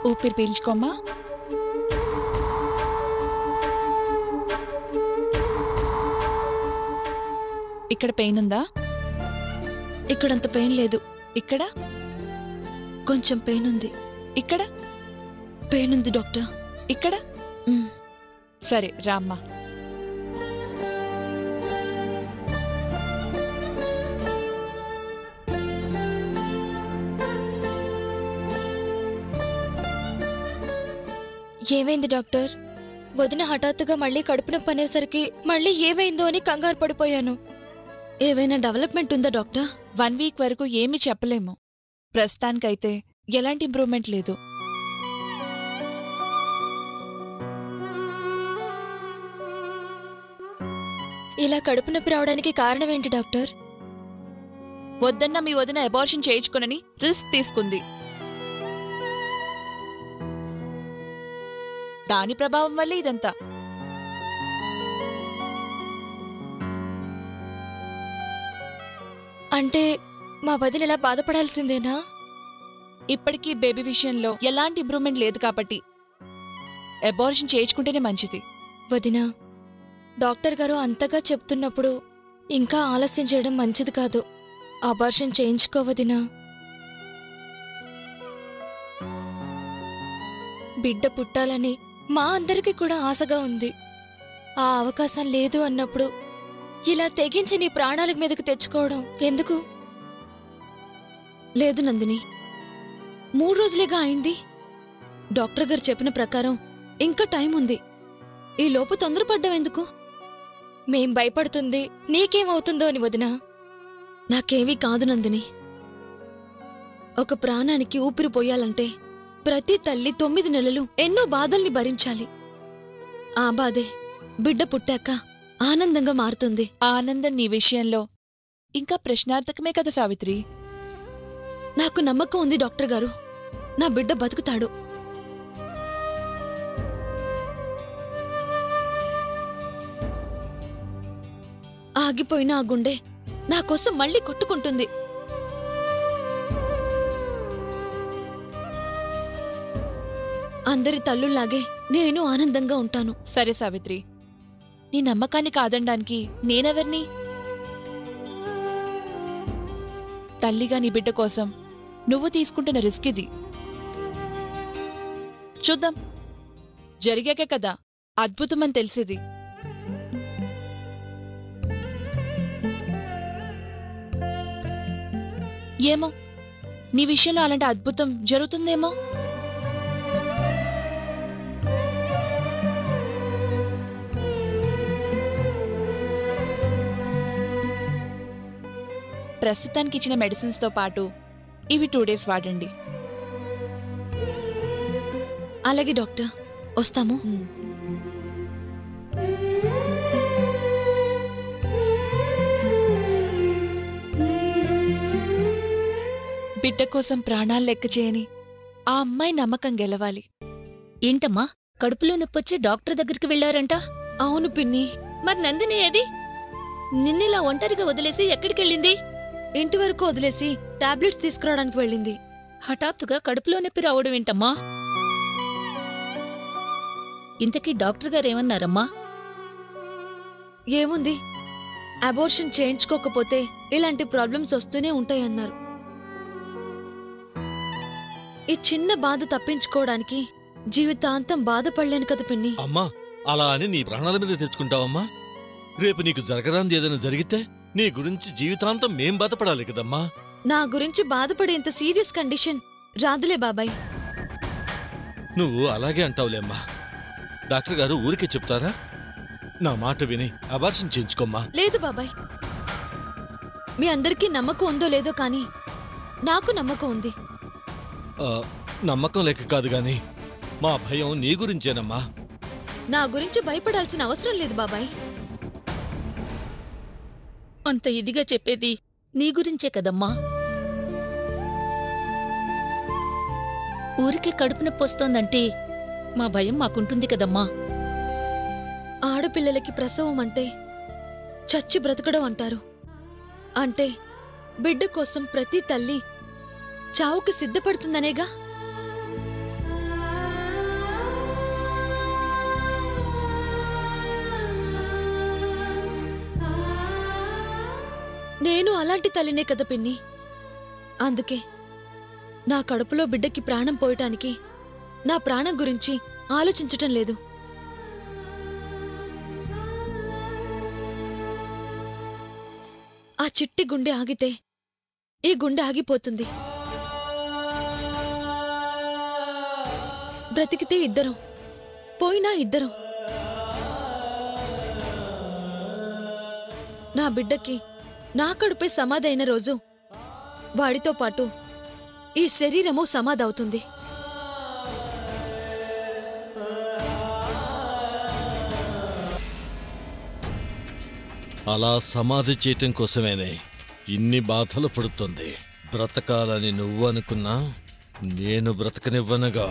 ఊపిరి పీల్చుకోమ్మా. ఇక్కడ పెయిన్ ఉందా? ఇక్కడంత పెయిన్ లేదు. ఇక్కడ కొంచెం పెయిన్ ఉంది. ఇక్కడ పెయిన్ ఉంది డాక్టర్. ఇక్కడ సరే రామ్మా. ఏమైంది డాక్టర్? వదిన హఠాత్తుగా మళ్ళీ కడుపున పనేసరికి మళ్ళీ ఏమైందో అని కంగారు పడిపోయాను. ఏవైనా డెవలప్మెంట్ ఉందా డాక్టర్? వన్ వీక్ వరకు ఏమీ చెప్పలేము. ప్రస్తుతానికైతే ఎలాంటి ఇంప్రూవ్మెంట్ లేదు. ఇలా కడుపు నొప్పి రావడానికి కారణం ఏంటి డాక్టర్? వద్దన్న మీ వదిన అబార్షన్ చేయించుకునని రిస్క్ తీసుకుంది. దాని ప్రభావం వల్ల ఇదంతా. అంటే మా వదిన ఇలా బాధపడాల్సిందేనా? ఇప్పటికీ బేబీ విషయంలో ఎలాంటి ఇంప్రూవ్మెంట్ లేదు కాబట్టి అబార్షన్ చేయించుకుంటేనే మంచిది. వదినా, డాక్టర్ గారు అంతగా చెప్తున్నప్పుడు ఇంకా ఆలస్యం చేయడం మంచిది కాదు. అబార్షన్ చేయించుకో వదినా. బిడ్డ పుట్టాలని మా అందరికీ కూడా ఆశగా ఉంది. ఆ అవకాశం లేదు అన్నప్పుడు ఇలా తెగించి నీ ప్రాణాల మీదకు తెచ్చుకోవడం ఎందుకు? లేదు నందిని, మూడు రోజులేగా అయింది. డాక్టర్ గారు చెప్పిన ప్రకారం ఇంకా టైం ఉంది. ఈ లోపు తొందరపడ్డం ఎందుకు? మేం భయపడుతుంది నీకేమవుతుందో అని వదినా. నాకేమీ కాదు నందిని. ఒక ప్రాణానికి ఊపిరి పోయాలంటే ప్రతి తల్లి తొమ్మిది నెలలు ఎన్నో బాధల్ని భరించాలి. ఆ బాధే బిడ్డ పుట్టాక ఆనందంగా మారుతుంది. ఆనందం నీ విషయంలో ఇంకా ప్రశ్నార్థకమే కదా సావిత్రి. నాకు నమ్మకం ఉంది డాక్టర్ గారు, నా బిడ్డ బతుకుతాడు. ఆగిపోయిన ఆ గుండె నా కోసం మళ్ళీ కొట్టుకుంటుంది. అందరి తల్లుల్లాగే నేను ఆనందంగా ఉంటాను. సరే సావిత్రి, నీ నమ్మకాన్ని కాదనడానికి నేనెవర్ని? తల్లిగా నీ బిడ్డ కోసం నువ్వు తీసుకుంటున్న రిస్క్ ఇది. చూద్దాం, జరిగాకే కదా అద్భుతమని తెలిసేది. ఏమో, నీ విషయంలో అలాంటి అద్భుతం జరుగుతుందేమో. ప్రస్తుతానికి ఇచ్చిన మెడిసిన్స్ తో పాటు ఇవి టూ డేస్ వాడండి. అలాగే డాక్టర్, వస్తాము. బిడ్డ కోసం ప్రాణాలు లెక్క చేయని ఆ అమ్మాయి నమ్మకం గెలవాలి. ఏంటమ్మా కడుపులో నొప్పొచ్చి డాక్టర్ దగ్గరికి వెళ్లారంట? అవును పిన్ని. మరి నందిని ఏది? నిన్నెలా ఒంటరిగా వదిలేసి ఎక్కడికి వెళ్ళింది? ఇంటి వరకు వదిలేసి టాబ్లెట్స్ తీసుకురావడానికి వెళ్ళింది. హఠాత్తుగా కడుపులో నొప్పి రావడం ఏంటమ్మా? ఇంతకీ డాక్టర్ గారేమన్నారమ్మా? ఏముంది, అబోర్షన్ చేయించుకోకపోతే ఇలాంటి ప్రాబ్లమ్స్ వస్తూనే ఉంటాయన్నారు. ఈ చిన్న బాధ తప్పించుకోవడానికి జీవితాంతం బాధపడలేను కదా పిన్ని. అమ్మా అలా అని నీ ప్రాణాల మీద తెచ్చుకుంటావమ్మా. రేపు నీకు జరగరాంది ఏదైనా జరిగితే నీ గురించి జీవితాంతం మేం బాధపడాలి కదమ్మా. నా గురించి బాధపడేంత సీరియస్ కండిషన్ రాదులే బాబాయ్. నువ్వు అలాగే అంటావులేమ్మా. డాక్టర్ గారు ఊరికే చెప్తారా? నా మాట విని అబార్షన్ చేయించుకోమ్మా. లేదు బాబాయ్, మీ అందరికీ నమ్మకం ఉందో లేదో కానీ నాకు నమ్మకం ఉంది. నమ్మకం లేక కాదు గాని మా భయం నీ గురించేనమ్మా. నా గురించి భయపడాల్సిన అవసరం లేదు బాబాయ్. అంత ఇదిగా చెప్పేది నీ గురించే కదమ్మా. ఊరికే కడుపు నొప్పి వస్తోందంటే మా భయం మాకుంటుంది కదమ్మా. ఆడపిల్లలకి ప్రసవం అంటే చచ్చి బ్రతకడం అంటారు. అంటే బిడ్డ కోసం ప్రతి తల్లి చావుకి సిద్ధపడుతుందనేగా. నేను అలాంటి తల్లినే కదా పిన్ని. అందుకే నా కడుపులో బిడ్డకి ప్రాణం పోయటానికి నా ప్రాణం గురించి ఆలోచించటం లేదు. ఆ చిట్టి గుండె ఆగితే ఈ గుండె ఆగిపోతుంది. బ్రతికితే ఇద్దరం, పోయినా ఇద్దరం. నా బిడ్డకి నా కడుపే సమాధైన రోజు వాడితో పాటు ఈ శరీరము సమాధవుతుంది. అలా సమాధి చేయటం కోసమేనే ఇన్ని బాధలు పడుతుంది. బ్రతకాలని నువ్వు అనుకున్నా నేను బ్రతకనివ్వనుగా.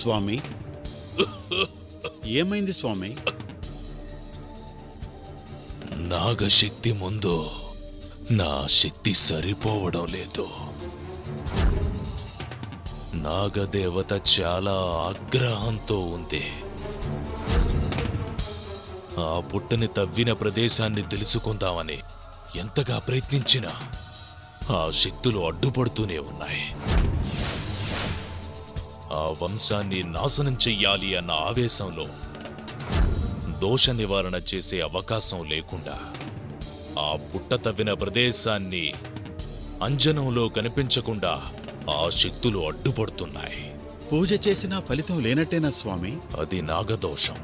స్వామి ఏమైంది స్వామి? నాగశక్తి ముందు నా శక్తి సరిపోవడం లేదు. నాగదేవత చాలా ఆగ్రహంతో ఉంది. ఆ పుట్టని తవ్విన ప్రదేశాన్ని తెలుసుకుందామని ఎంతగా ప్రయత్నించినా ఆ శక్తులు అడ్డుపడుతూనే ఉన్నాయి. ఆ వంశాన్ని నాశనం చెయ్యాలి అన్న ఆవేశంలో దోష నివారణ చేసే అవకాశం లేకుండా ఆ పుట్ట తవ్విన ప్రదేశాన్ని అంజనంలో కనిపించకుండా ఆ శక్తులు అడ్డుపడుతున్నాయి. పూజ చేసినా ఫలితం లేనట్టేనా స్వామి? అది నాగదోషం.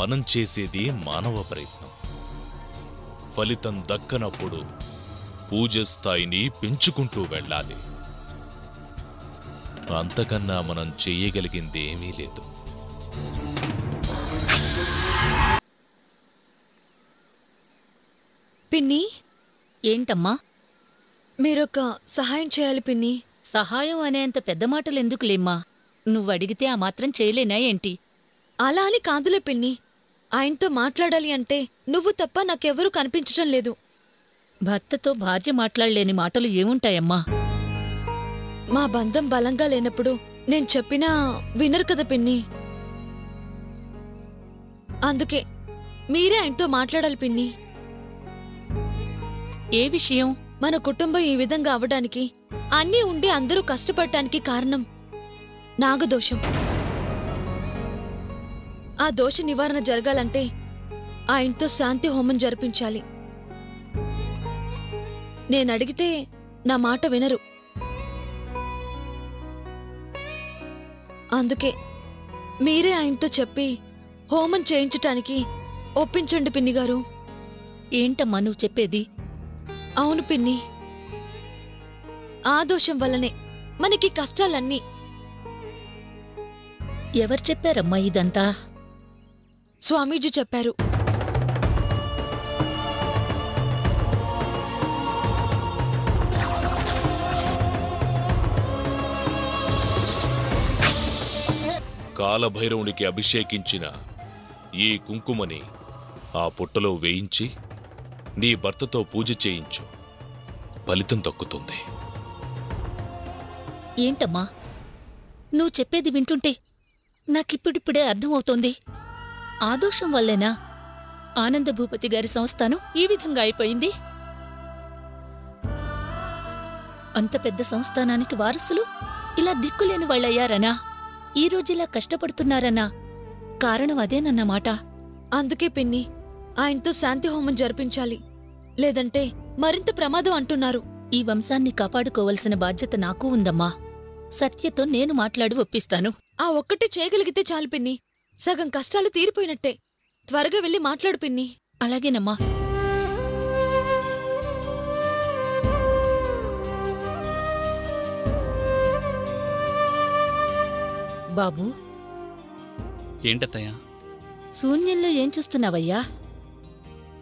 మనం చేసేది మానవ ప్రయత్నం. ఫలితం దక్కనప్పుడు పూజ స్థాయిని పెంచుకుంటూ వెళ్ళాలి. అంతకన్నా మనం చెయ్యగలిగింది ఏమీ లేదు. పిన్ని, ఏంటమ్మా? మీరొక సహాయం చేయాలి పిన్ని. సహాయం అనేంత పెద్ద మాటలు ఎందుకులేమ్మా? నువ్వు అడిగితే ఆ మాత్రం చేయలేనా ఏంటి? అలా అని కాదులే పిన్ని, ఆయనతో మాట్లాడాలి అంటే నువ్వు తప్ప నాకెవరూ కనిపించటం లేదు. భర్తతో భార్య మాట్లాడలేని మాటలు ఏముంటాయమ్మా? మా బంధం బలంగా లేనప్పుడు నేను చెప్పినా వినరు కదా పిన్ని. అందుకే మీరే ఆయనతో మాట్లాడాలి పిన్ని. ఏ విషయం? మన కుటుంబం ఈ విధంగా అవడానికి, అన్నీ ఉండి అందరూ కష్టపడటానికి కారణం నాగదోషం. ఆ దోష నివారణ జరగాలంటే ఆయనతో శాంతి హోమం జరిపించాలి. నేనడిగితే నా మాట వినరు. అందుకే మీరే ఆయనతో చెప్పి హోమం చేయించటానికి ఒప్పించండి పిన్నిగారు. ఏంటమ్మా నువ్వు చెప్పేది? అవును పిన్ని, ఆ దోషం వల్లనే మనకి కష్టాలన్నీ. ఎవరు చెప్పారమ్మా ఇదంతా? స్వామీజీ చెప్పారు. కాలభైరవునికి అభిషేకించిన ఈ కుంకుమని ఆ పుట్టలో వేయించి నీ భర్తతో పూజ చేయించు. ఫలితం దక్కుతుంది. ఏంటమ్మా నువ్వు చెప్పేది? వింటుంటే నాకిప్పుడిప్పుడే అర్థమవుతోంది. ఆదోషం వల్లేనా ఆనందభూపతి గారి సంస్థానం ఈ విధంగా అయిపోయింది? అంత పెద్ద సంస్థానానికి వారసులు ఇలా దిక్కులేని వాళ్ళయ్యారనా? ఈ రోజులా కష్టపడుతున్నారన్నా కారణం అదేనన్నమాట. అందుకే పిన్ని ఆయనతో శాంతి హోమం జరిపించాలి, లేదంటే మరింత ప్రమాదం అంటున్నారు. ఈ వంశాన్ని కాపాడుకోవలసిన బాధ్యత నాకు ఉందమ్మా. సత్యతో నేను మాట్లాడి ఒప్పిస్తాను. ఆ ఒక్కటే చేయగలిగితే చాలు పిన్ని, సగం కష్టాలు తీరిపోయినట్టే. త్వరగా వెళ్ళి మాట్లాడు పిన్ని. అలాగేనమ్మా. బాబూ. ఏంటత్తయ్యా? శూన్యంలో ఏం చూస్తున్నావయ్యా?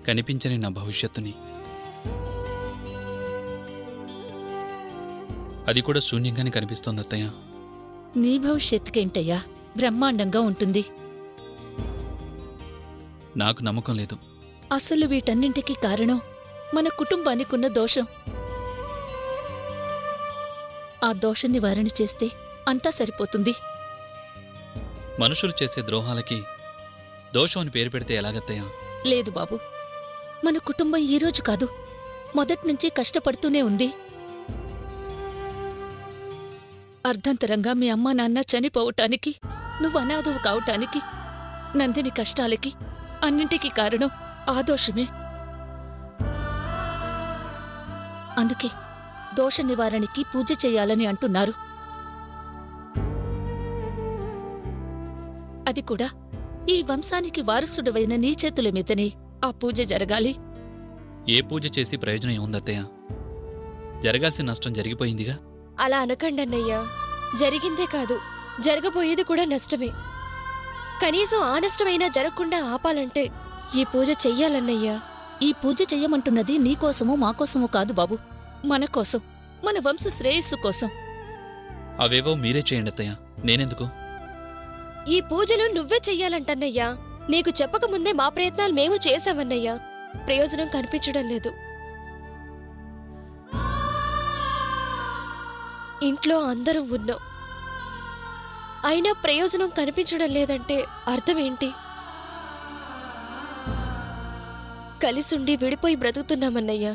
కనిపించని నా భవిష్యత్తుని, అది కూడా శూన్యంగానే కనిపిస్తోంది అత్తయ్యా. నీ భవిష్యత్తుకేంటయ్యా? బ్రహ్మాండంగా ఉంటుంది. నాకు నమ్మకం లేదు. అసలు వీటన్నింటికీ కారణం మన కుటుంబానికున్న దోషం. ఆ దోష నివారణ చేస్తే అంతా సరిపోతుంది. మనుషులు చేసే ద్రోహాలకి దోషం అని పేరు పెడితే ఎలాగత్తయ్యా? లేదు బాబు, మన కుటుంబం ఈరోజు కాదు మొదట్నుంచే కష్టపడుతూనే ఉంది. అర్ధంతరంగా మీ అమ్మా నాన్న చనిపోవటానికి, నువ్వు అనాథవు కావటానికి, నందిని కష్టాలకి అన్నింటికీ కారణం ఆ దోషమే. అందుకే దోష నివారణకి పూజ చేయాలని అంటున్నారు. అది కూడా ఈ వంశానికి వారసుడవైన నీ చేతుల మీదనే ఆ పూజ జరగాలి. ఏ పూజ చేసి ప్రయోజనం ఏముందత్తయ్య? జరగాల్సిన నష్టం జరిగిపోయిందిగా. అలా అనకండి అన్నయ్యా. జరిగిందే కాదు జరగబోయేది కూడా నష్టమే. కనీసం ఆ నష్టమైనా జరగకుండా ఆపాలంటే ఈ పూజ చెయ్యాలన్నయ్యా. ఈ పూజ చెయ్యమంటున్నది నీకోసమో మాకోసమో కాదు బాబు, మన కోసం, మన వంశ శ్రేయస్సు కోసం. అవేవో మీరే చేయండి అత్తయ్య. నేనెందుకు ఈ పూజలు నువ్వే చేయాలంటన్నయ్య నీకు చెప్పకముందే మా ప్రయత్నాలు మేము చేసామన్నయ్య ప్రయోజనం కనిపించడం లేదు ఇంట్లో అందరం ఉన్నాం అయినా ప్రయోజనం కనిపించడం లేదంటే అర్థం ఏంటి కలిసి ఉండి విడిపోయి బ్రతుకుతున్నామన్నయ్య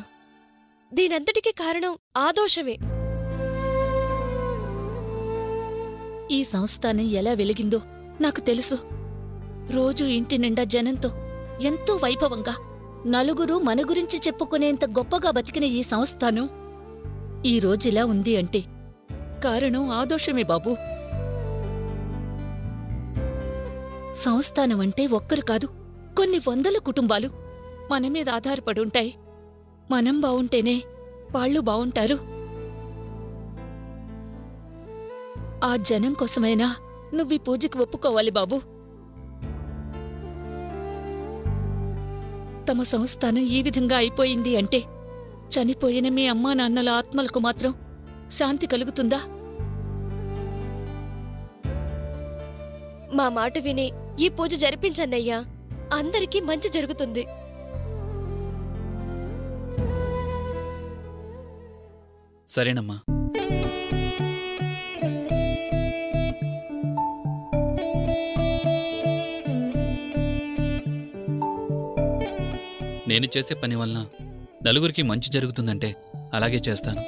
దీనంతటికి కారణం ఆ దోషమే ఈ సంస్థానం ఎలా వెలిగిందో నాకు తెలుసు రోజు ఇంటి నిండా జనంతో ఎంతో వైభవంగా నలుగురు మన గురించి చెప్పుకునేంత గొప్పగా బతికిన ఈ సంస్థానం ఈ రోజు ఇలా ఉంది అంటే కారణం ఆదోషమే బాబు సంస్థానం అంటే ఒక్కరు కాదు కొన్ని వందల కుటుంబాలు మన మీద ఆధారపడి ఉంటాయి మనం బాగుంటేనే వాళ్ళు బాగుంటారు ఆ జనం కోసమైనా నువ్వు పూజకి ఒప్పుకోవాలి బాబు తమ సంస్థానం ఈ విధంగా అయిపోయింది అంటే చనిపోయిన మీ అమ్మా నాన్నల ఆత్మలకు మాత్రం శాంతి కలుగుతుందా మా మాట విని ఈ పూజ జరిపించన్నయ్యా అందరికీ మంచి జరుగుతుంది సరేనమ్మా నేను చేసే పని వల్ల నలుగురికి మంచి జరుగుతుందంటే అలాగే చేస్తాను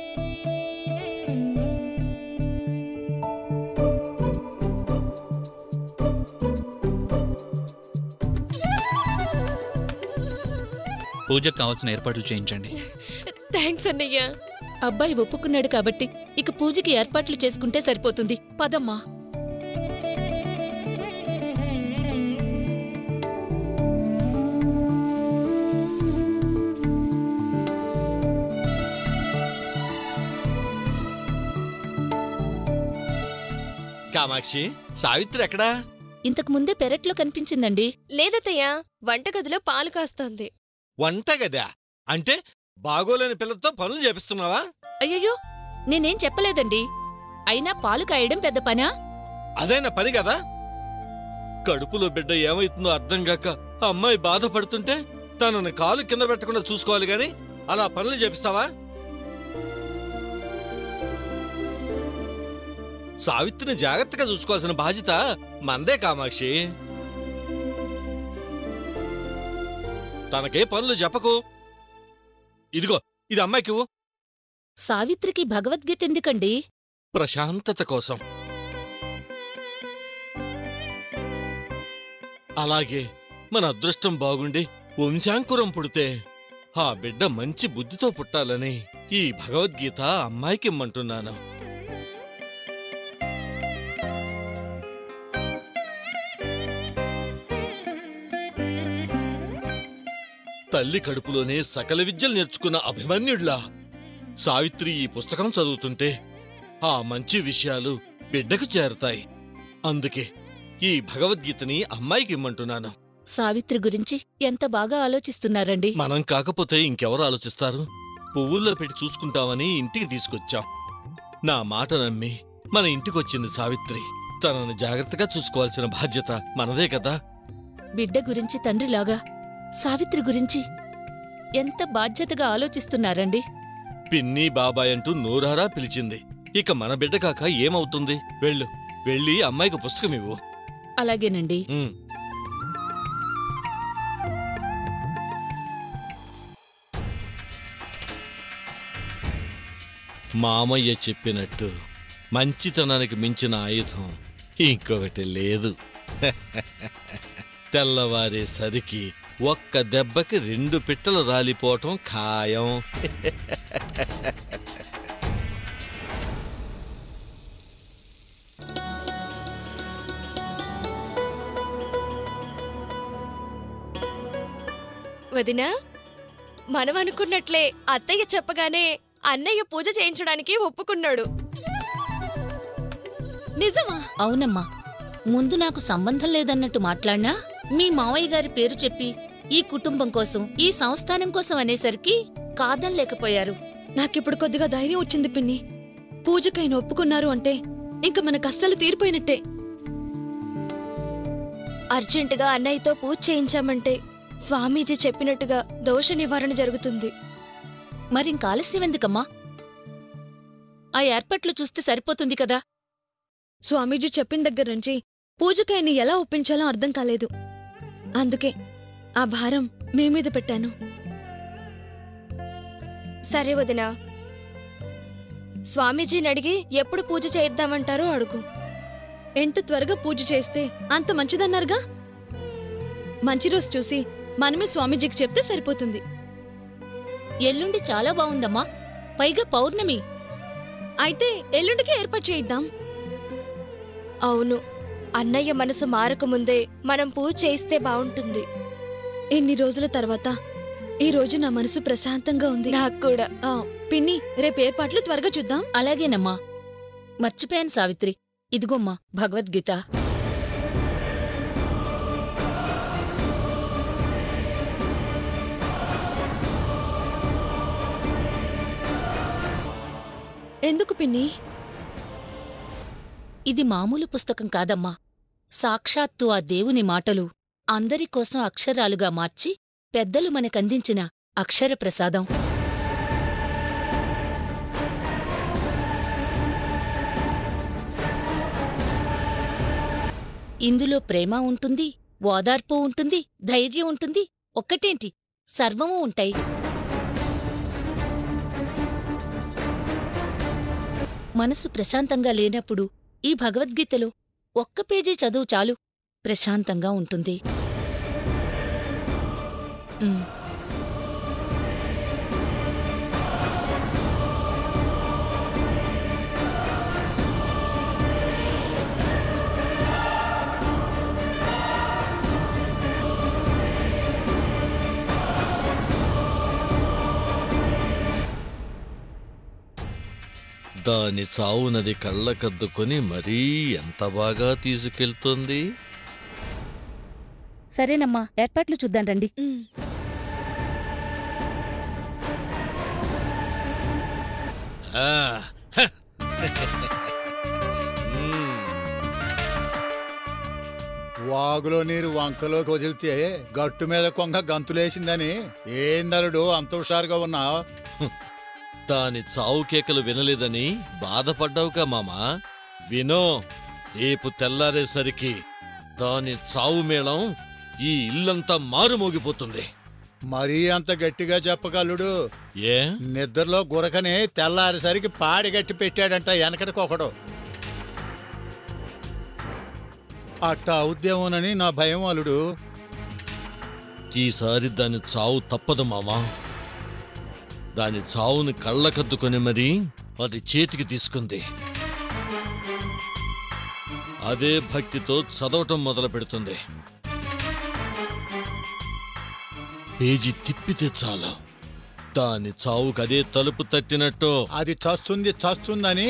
పూజకు కావాల్సిన ఏర్పాట్లు చేయించండి థాంక్స్ అన్నయ్య అబ్బాయి ఒప్పుకున్నాడు కాబట్టి ఇక పూజకి ఏర్పాట్లు చేసుకుంటే సరిపోతుంది పదమ్మా కామాక్షి సావిత్రి ఎక్కడా ఇంతకు ముందే పెరట్లో కనిపించిందండి లేదతయ్యా వంటగదిలో పాలు కాస్తోంది వంటగదా అంటే బాగోలేని పిల్లతో పనులు చేపిస్తున్నావా అయ్యో నేనేం చెప్పలేదండి అయినా పాలు కాయడం పెద్ద పనా అదైనా పని కదా కడుపులో బిడ్డ ఏమైతుందో అర్థం కాక అమ్మాయి బాధపడుతుంటే తనని కాలు కింద పెట్టకుండా చూసుకోవాలి గాని అలా పనులు చేపిస్తావా సావిత్రిని జాగ్రత్తగా చూసుకోవాల్సిన బాధ్యత మందే కామాక్షి తనకే పనులు చెప్పకు ఇదిగో ఇది అమ్మాయికి సావిత్రికి భగవద్గీత ఎందుకండి ప్రశాంతత కోసం అలాగే మన అదృష్టం బాగుండి వంశాంకురం పుడితే ఆ బిడ్డ మంచి బుద్ధితో పుట్టాలని ఈ భగవద్గీత అమ్మాయికి ఇమ్మంటున్నాను తల్లి కడుపులోనే సకల విద్యలు నేర్చుకున్న అభిమన్యుడిలా సావిత్రి ఈ పుస్తకం చదువుతుంటే ఆ మంచి విషయాలు బిడ్డకు చేరతాయి అందుకే ఈ భగవద్గీతని అమ్మాయికి ఇమ్మంటున్నాను సావిత్రి గురించి ఎంత బాగా ఆలోచిస్తున్నారండి మనం కాకపోతే ఇంకెవరు ఆలోచిస్తారు పువ్వుల్లో పెట్టి చూసుకుంటామని ఇంటికి తీసుకొచ్చాం నా మాట నమ్మి మన ఇంటికొచ్చింది సావిత్రి తనని జాగ్రత్తగా చూసుకోవాల్సిన బాధ్యత మనదే కదా బిడ్డ గురించి తండ్రిలాగా సావిత్రి గురించి ఎంత బాధ్యతగా ఆలోచిస్తున్నారండి పిన్ని బాబాయ్ అంటూ నోరారా పిలిచింది ఇక మన బిడ్డ కాక ఏమవుతుంది వెళ్ళు వెళ్ళి అమ్మాయికి పుస్తకం ఇవ్వు అలాగేనండి మామయ్య చెప్పినట్టు మంచితనానికి మించిన ఆయుధం ఇంకొకటి లేదు తెల్లవారేసరికి ఒక్క దెబ్బకి రెండు పిట్టలు రాలిపోవటం ఖాయం వదినా మనం అనుకున్నట్లే అత్తయ్య చెప్పగానే అన్నయ్య పూజ చేయించడానికి ఒప్పుకున్నాడు నిజమా అవునమ్మా ముందు నాకు సంబంధం లేదన్నట్టు మాట్లాడినా మీ మావయ్య గారి పేరు చెప్పి ఈ కుటుంబం కోసం ఈ సంస్థానం కోసం అనేసరికి కాదనలేకపోయారు నాకిప్పుడు కొద్దిగా ధైర్యం వచ్చింది పిన్ని పూజకైనా ఒప్పుకున్నారు అంటే ఇంక మన కష్టాలు తీరిపోయినట్టే. అర్జెంటుగా అన్నయ్యతో పూజ చేయించామంటే స్వామీజీ చెప్పినట్టుగా దోష నివారణ జరుగుతుంది. మరి ఇంక ఆలస్యం ఎందుకమ్మా? ఆ ఏర్పాట్లు చూస్తే సరిపోతుంది కదా. స్వామీజీ చెప్పిన దగ్గర నుంచి పూజకైని ఎలా ఒప్పించాలో అర్థం కాలేదు. అందుకే ఆ భారం మీ మీద పెట్టాను. సరే వదినా, స్వామీజీని అడిగి ఎప్పుడు పూజ చేద్దామంటారో అడుగు. ఎంత త్వరగా పూజ చేస్తే అంత మంచిదన్నారుగా. మంచి రోజు చూసి మనమే స్వామీజీకి చెప్తే సరిపోతుంది. ఎల్లుండి చాలా బాగుందమ్మా, పైగా పౌర్ణమి. అయితే ఎల్లుండికి ఏర్పాటు చేయిద్దాం. అవును, అన్నయ్య మనసు మారకముందే మనం పూజ చేస్తే బాగుంటుంది. ఎన్ని రోజుల తర్వాత ఈ రోజు నా మనసు ప్రశాంతంగా ఉంది. నాకు కూడా. పిన్ని, రేపు ఏర్పాట్లు త్వరగా చూద్దాం. అలాగేనమ్మా. మర్చిపోయాను సావిత్రి, ఇదిగోమ్మా భగవద్గీత. ఎందుకు పిన్ని? ఇది మామూలు పుస్తకం కాదమ్మా. సాక్షాత్తు ఆ దేవుని మాటలు అందరికోసం అక్షరాలుగా మార్చి పెద్దలు మనకందించిన అక్షరప్రసాదం. ఇందులో ప్రేమ ఉంటుంది, ఓదార్పు ఉంటుంది, ధైర్యం ఉంటుంది, ఒక్కటేంటి సర్వమూ ఉంటాయి. మనసు ప్రశాంతంగా లేనప్పుడు ఈ భగవద్గీతలో ఒక్క పేజీ చదువు చాలు, ప్రశాంతంగా ఉంటుంది. దాని చావునది కళ్ళకద్దుకొని మరీ ఎంత బాగా తీసుకెళ్తుంది. సరేనమ్మా, ఏర్పాట్లు చూద్దాం రండి. వాగులో నీరు వంకలోకి వదిలితే గట్టు మీద కొంగ గంతులేసిందని ఏందలుడు అంత హుషారుగా ఉన్నా? దాని చావు కేకలు వినలేదని బాధపడ్డావుగా మామా. వినో, రేపు తెల్లారేసరికి దాని చావు మేళం ఈ ఇల్లంతా మారుమోగిపోతుంది. మరీ అంత గట్టిగా చెప్పగలుడు. ఏ నిద్రలో గురకని తెల్లారేసరికి పాడి గట్టి పెట్టాడంట వెనకటికి ఒకడు. అట్ట అవుద్దేమోనని నా భయం అలుడు. ఈసారి దాని చావు తప్పదు మామా. దాని చావును కళ్ళకద్దుకొని మరీ అది చేతికి తీసుకుంది. అదే భక్తితో చదవటం మొదలు పెడుతుంది. పేజీ తిప్పితే చాలు, దాని చావుకు అదే తలుపు తట్టినట్టు. అది చస్తుంది చస్తుందని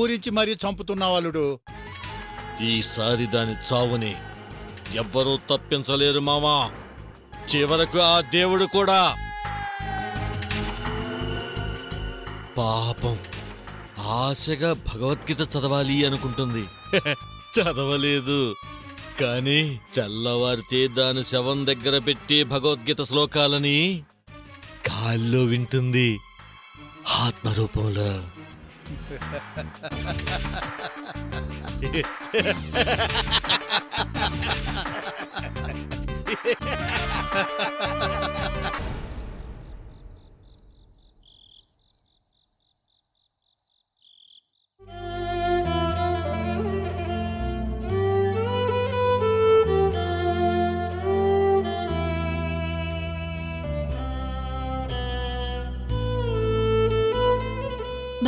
ఊరించి మరీ చంపుతున్నావాళ్ళుడు. ఈసారి దాని చావుని ఎవ్వరూ తప్పించలేరు మామా, చివరకు ఆ దేవుడు కూడా. పాపం, ఆశగా భగవద్గీత చదవాలి అనుకుంటుంది, చదవలేదు. కానీ తెల్లవారితే దాని శవం దగ్గర పెట్టే భగవద్గీత శ్లోకాలని గాల్లో వింటుంది ఆత్మరూపంలో.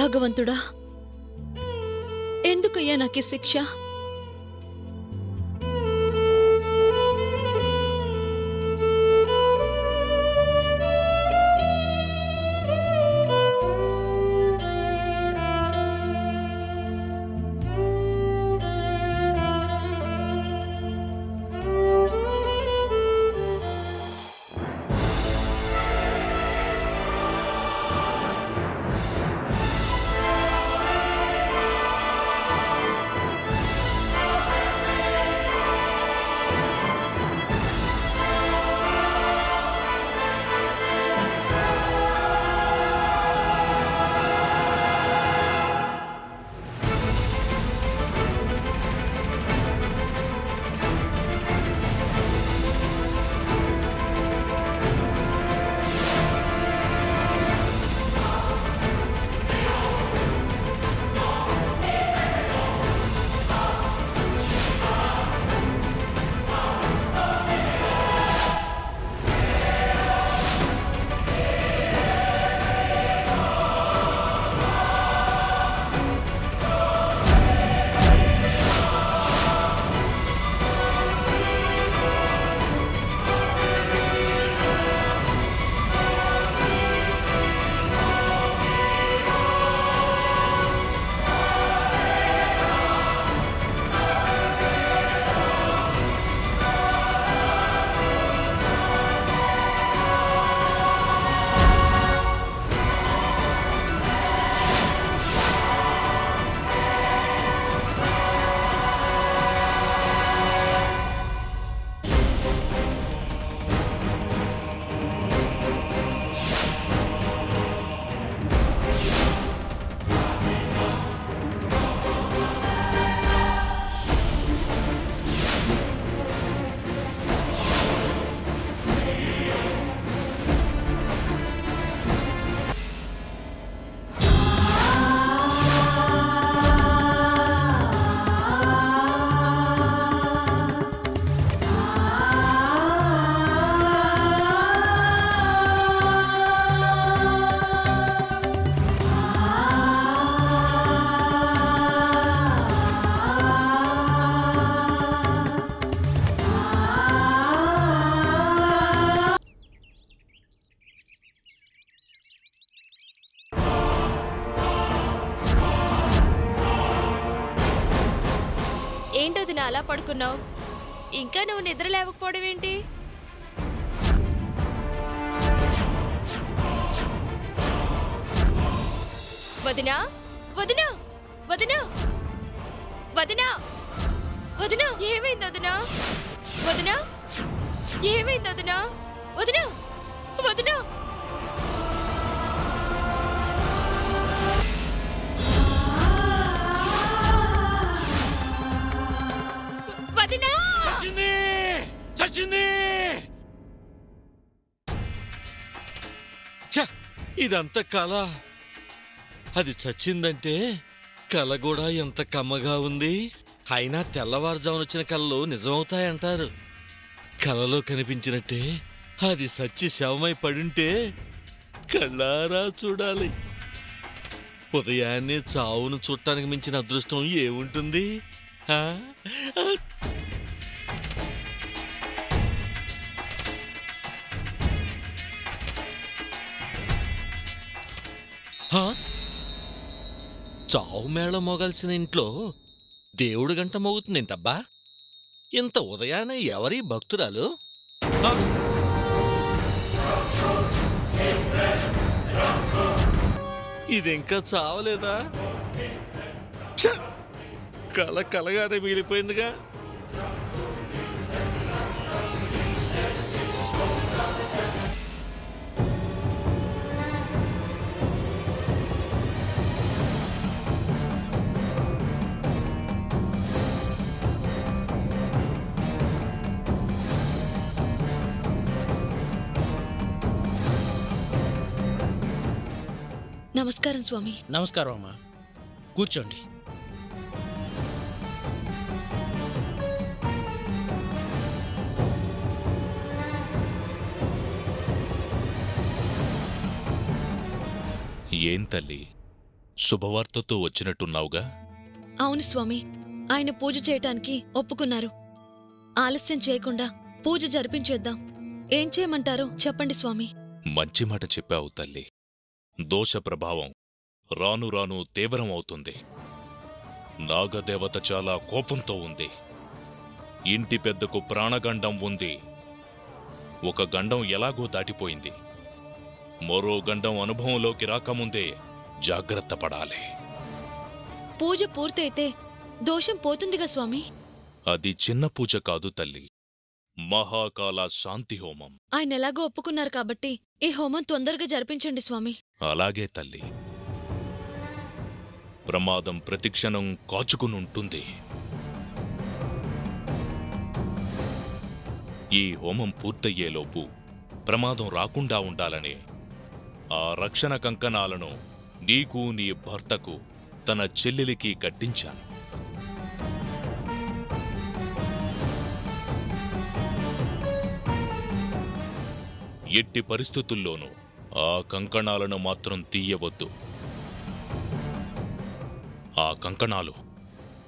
భగవంతుడా, ఎందుకయ్యా నాకీ శిక్ష? వదిన అలా పడుకున్నావు ఇంకా నువ్వు నిద్ర లేవకపోవడం ఏంటి? వదిన వదిన వదిన వదిన వదిన ఏమైంది వదిన వదిన ఏమైంది వదిన వదిన వదిన వదిన సచిని సచిని చ ఇదంతా కళ అది చచ్చిందంటే కళ కూడా ఎంత కమ్మగా ఉంది. అయినా తెల్లవారుజామున వచ్చిన కళలు నిజమవుతాయంటారు. కళలో కనిపించినట్టే అది సచ్చి శవమై పడుంటే కళ్ళారా చూడాలి. ఉదయాన్నే చావును చూడటానికి మించిన అదృష్టం ఏముంటుంది? చావు మేళ మోగాల్సిన ఇంట్లో దేవుడు గంట మోగుతుందేంటబ్బా? ఇంత ఉదయాన ఎవరి భక్తురాలు? ఇదింకా చావలేదా? కల కలగానే మిగిలిపోయిందిగా. నమస్కారం స్వామి. నమస్కారం అమ్మా, కూర్చోండి. ఏం తల్లి, శుభవార్తతో వచ్చినట్టున్నావుగా? అవును స్వామి, ఆయన పూజ చేయటానికి ఒప్పుకున్నారు. ఆలస్యం చేయకుండా పూజ జరిపించేద్దాం. ఏం చేయమంటారో చెప్పండి స్వామి. మంచి మాట చెప్పావు తల్లి. దోష ప్రభావం రాను రాను తీవ్రం అవుతుంది. నాగదేవత చాలా కోపంతో ఉంది. ఇంటి పెద్దకు ప్రాణగండం ఉంది. ఒక గండం ఎలాగో దాటిపోయింది. మరో గండం అనుభవంలోకి రాకముందే జాగ్రత్త పడాలి. పూజ పూర్తయితే దోషం పోతుందిగా స్వామి. అది చిన్న పూజ కాదు తల్లి, మహాకాల శాంతి హోమం. ఆయన ఎలాగో ఒప్పుకున్నారు కాబట్టి ఈ హోమం తొందరగా జరిపించండి స్వామి. అలాగే తల్లి. ప్రమాదం ప్రతిక్షణం కాచుకునుంటుంది. ఈ హోమం పూర్తయ్యేలోపు ప్రమాదం రాకుండా ఉండాలని ఆ రక్షణ కంకణాలను నీకు నీ భర్తకు తన చెల్లెలికి కట్టించాను. ఎట్టి పరిస్థితుల్లోనూ ఆ కంకణాలను మాత్రం తీయవద్దు. ఆ కంకణాలు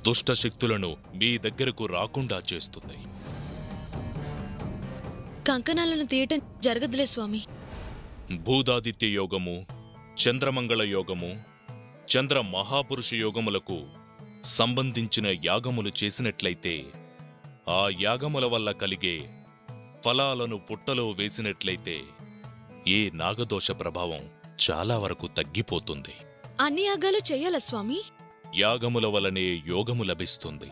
దుష్టశక్తులను మీ దగ్గరకు రాకుండా చేస్తుంది. కంకణాలను తీయటం జరగదులే స్వామి. భూదాదిత్య యోగము, చంద్రమంగళ యోగము, చంద్ర మహాపురుష యోగములకు సంబంధించిన యాగములు చేసినట్లయితే ఆ యాగముల వల్ల కలిగే ఫలాలను పుట్టలో వేసినట్లయితే ఏ నాగదోష ప్రభావం చాలా వరకు తగ్గిపోతుంది. అన్ని యాగాలు చేయాలా స్వామి? యాగముల వలనే యోగము లభిస్తుంది.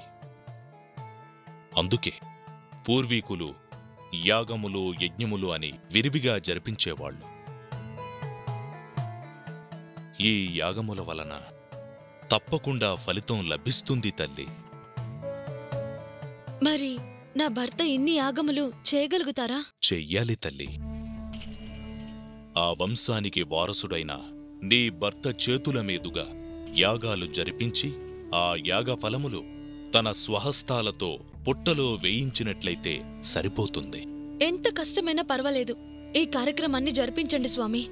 అందుకే పూర్వీకులు యాగములు యజ్ఞములు అని విరివిగా జరిపించేవాళ్ళు. ఈ యాగముల వలన తప్పకుండా ఫలితం లభిస్తుంది తల్లి. మరి నా భర్త ఇన్ని యాగములు చేయగలుగుతారా? చెయ్యాలి తల్లి. ఆ వంశానికి వారసుడైన నీ భర్త చేతుల మీదుగా యాగాలు జరిపించి ఆ యాగ ఫలములు తన స్వహస్తాలతో పుట్టలో వేయించినట్లయితే సరిపోతుంది. ఎంత కష్టమైనా పర్వాలేదు, ఈ కార్యక్రమాన్ని జరిపించండి స్వామి.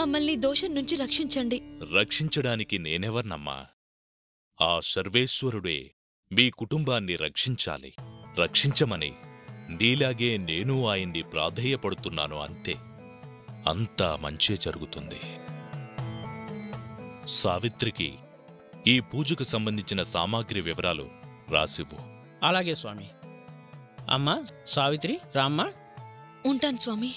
మమ్మల్ని దోషం నుంచి రక్షించండి. రక్షించడానికి నేనెవర్నమ్మా? ఆ సర్వేశ్వరుడే మీ కుటుంబాన్ని రక్షించాలి. రక్షించమని నీలాగే నేను ఆయన్ని ప్రాధేయపడుతున్నాను. అంతే, అంతా మంచే జరుగుతుంది. సావిత్రికి ఈ పూజకు సంబంధించిన సామాగ్రి వివరాలు రాసివ్వు. అలాగే స్వామి. అమ్మ సావిత్రి రామ్మ ఉంటాను స్వామి.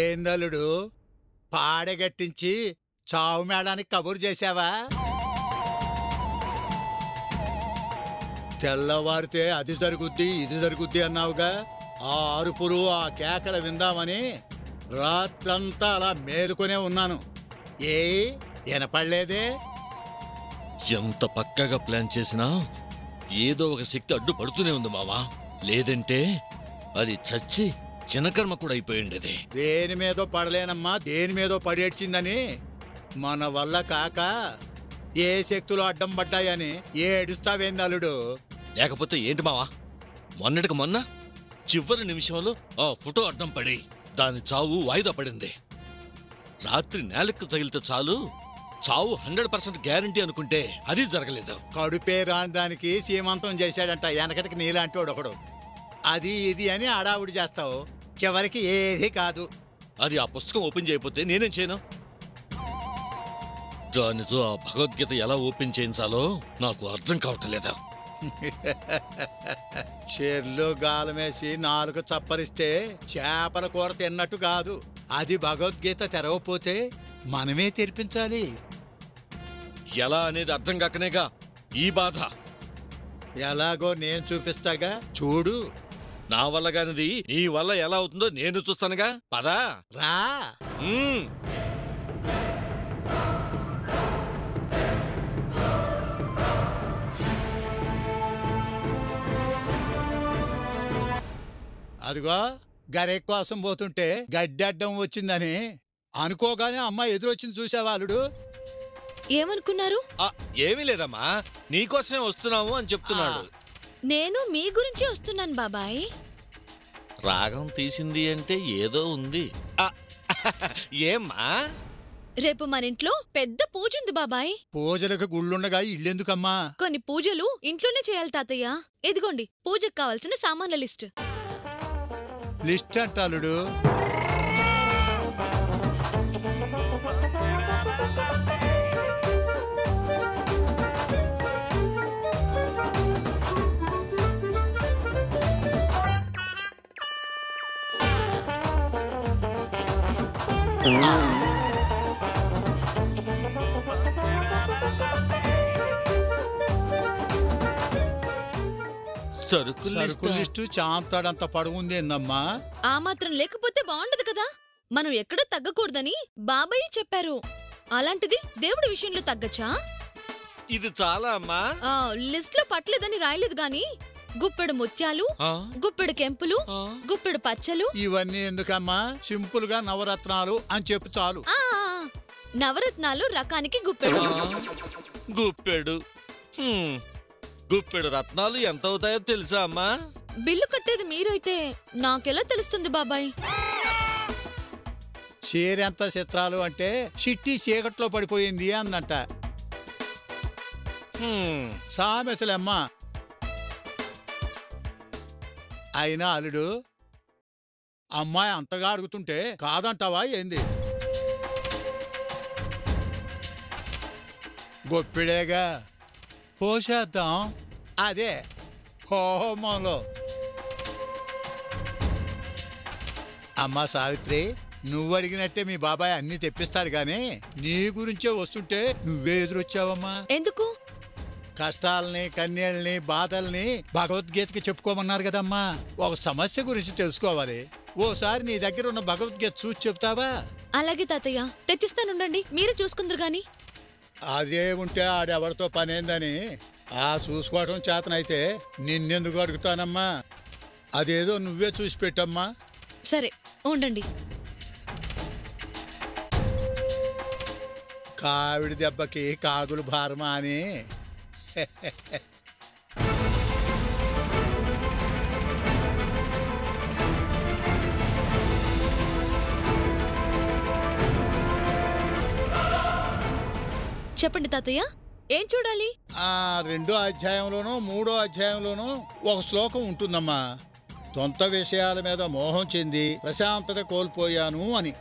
ఏందలుడు పాడగట్టించి చావు మేళానికి కబురు చేసావా? తెల్లవారితే అది జరుగుద్ది ఇది జరుగుద్ది అన్నావుగా. ఆ అరుపులు ఆ కేకలు విందామని రాత్రంతా అలా మేలుకొనే ఉన్నాను. ఏ వినపడలేదే? ఎంత పక్కగా ప్లాన్ చేసినా ఏదో ఒక శక్తి అడ్డుపడుతూనే ఉంది మావా. లేదంటే అది చచ్చి చిన్నకర్మ కూడా అయిపోయిండేది. దేని మీదో పడలేనమ్మా, దేని మీదో పడేడ్చిందని మన వల్ల కాక ఏ శక్తులు అడ్డం పడ్డాయని ఏడుస్తావేంది అల్లుడు? లేకపోతే ఏంటి మావా, మొన్నటికి మొన్న చివరి నిమిషంలో ఆ ఫోటో అడ్డం పడి దాని చావు వాయిదా పడింది. రాత్రి నేలకు తగిలితే చాలు చావు హండ్రెడ్ పర్సెంట్ గ్యారంటీ అనుకుంటే అది జరగలేదు. కడుపే రాని దానికి సీమంతం చేశాడంట వెనకటికి నీలాంటి వాడు ఒకడు. అది ఇది అని ఆడావుడి చేస్తావు, చివరికి ఏది కాదు. అది ఆ పుస్తకం ఓపెన్ చేయకపోతే నేనేం చేయను? దానితో ఆ భగవద్గీత ఎలా ఓపెన్ చేయించాలో నాకు అర్థం కావట్లేదా? చెర్లు గాలమేసి నాలుగు చప్పరిస్తే చేపల కూర తిన్నట్టు కాదు. అది భగవద్గీత తెరవపోతే మనమే తెరిపించాలి. ఎలా అనేది అర్థం కాకనేగా ఈ బాధ. ఎలాగో నేను చూపిస్తాగా చూడు. నా వల్ల కానిది నీ వల్ల ఎలా అవుతుందో నేను చూస్తానుగా. పదా రా. అదిగో గరే కోసం పోతుంటే గడ్డడ్డం వచ్చిందని అనుకోగానే అమ్మాయి ఎదురొచ్చింది చూసావా అల్లుడు? ఏమనుకున్నారు? ఏమీ లేదమ్మా, నీకోసమే వస్తున్నాము అని చెప్తున్నాడు. నేను మీ గురించి వస్తున్నాను బాబాయ్. రాగం తీసింది అంటే ఏదో ఉంది. ఏమ్మా? రేపు మన ఇంట్లో పెద్ద పూజ ఉంది బాబాయ్. పూజలకు గుళ్ళుండగా ఇల్లెందుకమ్మా? కొన్ని పూజలు ఇంట్లోనే చేయాలి తాతయ్య. ఇదిగోండి పూజకు కావాల్సిన సామాన్ల లిస్ట్. లిస్ట్ అంటాలుడు. చాంతాడంత పడుంది ఏందమ్మా? ఆ మాత్రం లేకపోతే బాగుండదు కదా. మనం ఎక్కడ తగ్గకూడదని బాబాయ్ చెప్పారు. అలాంటిది దేవుడి విషయంలో తగ్గచ్చా? ఇది చాలా అమ్మా. లిస్ట్ లో పట్టలేదని రాయలేదు గాని గుప్పెడు ముత్యాలు, గుప్పెడు కెంపులు, గుప్పెడు పచ్చలు ఇవన్నీ ఎందుకమ్మా? సింపుల్ గా నవరత్నాలు అని చెప్పు చాలు. నవరత్నాలు రకానికి గుప్పెడు. గుప్పెడు గుప్పెడు రత్నాలు ఎంత అవుతాయో తెలుసా అమ్మా? బిల్లు కట్టేది మీరైతే నాకెలా తెలుస్తుంది బాబాయ్? చీరెంత చిత్రాలు అంటే చిట్టి చీకట్లో పడిపోయింది అన్నట్ట సామెతలమ్మా. అయినా అల్లుడు అమ్మాయి అంతగా అడుగుతుంటే కాదంటావా ఏంది? గొప్పిడేగా పోసేద్దాం అదే హోమంలో. అమ్మా సావిత్రి, నువ్వు అడిగినట్టే మీ బాబాయ్ అన్ని తెప్పిస్తాడు గాని నీ గురించే వస్తుంటే నువ్వే ఎదురొచ్చావమ్మా. ఎందుకు? కష్టాలని కన్యల్ని బాధల్ని భగవద్గీతకి చెప్పుకోమన్నారు కదమ్మా. ఒక సమస్య గురించి తెలుసుకోవాలి. ఓసారి నీ దగ్గర ఉన్న భగవద్గీత చూసి చెప్తావా? అలాగే తాతయ్య, తెచ్చిస్తానుండండి, మీరే చూసుకుందరు గాని. అదే ఉంటే ఆడెవరితో పనేందని ఆ చూసుకోవటం చేతనైతే నిన్నెందుకు అడుగుతానమ్మా? అదేదో నువ్వే చూసి పెట్టమ్మా. సరే ఉండండి. కావిడి దెబ్బకి కాగులు భారమా అని చెప్పండి తాతయ్య, ఏం చూడాలి? రెండో అధ్యాయంలోనూ మూడో అధ్యాయంలోనూ ఒక శ్లోకం ఉంటుందమ్మా. సొంత విషయాల మీద మోహం చెంది ప్రశాంతత కోల్పోయాను అని.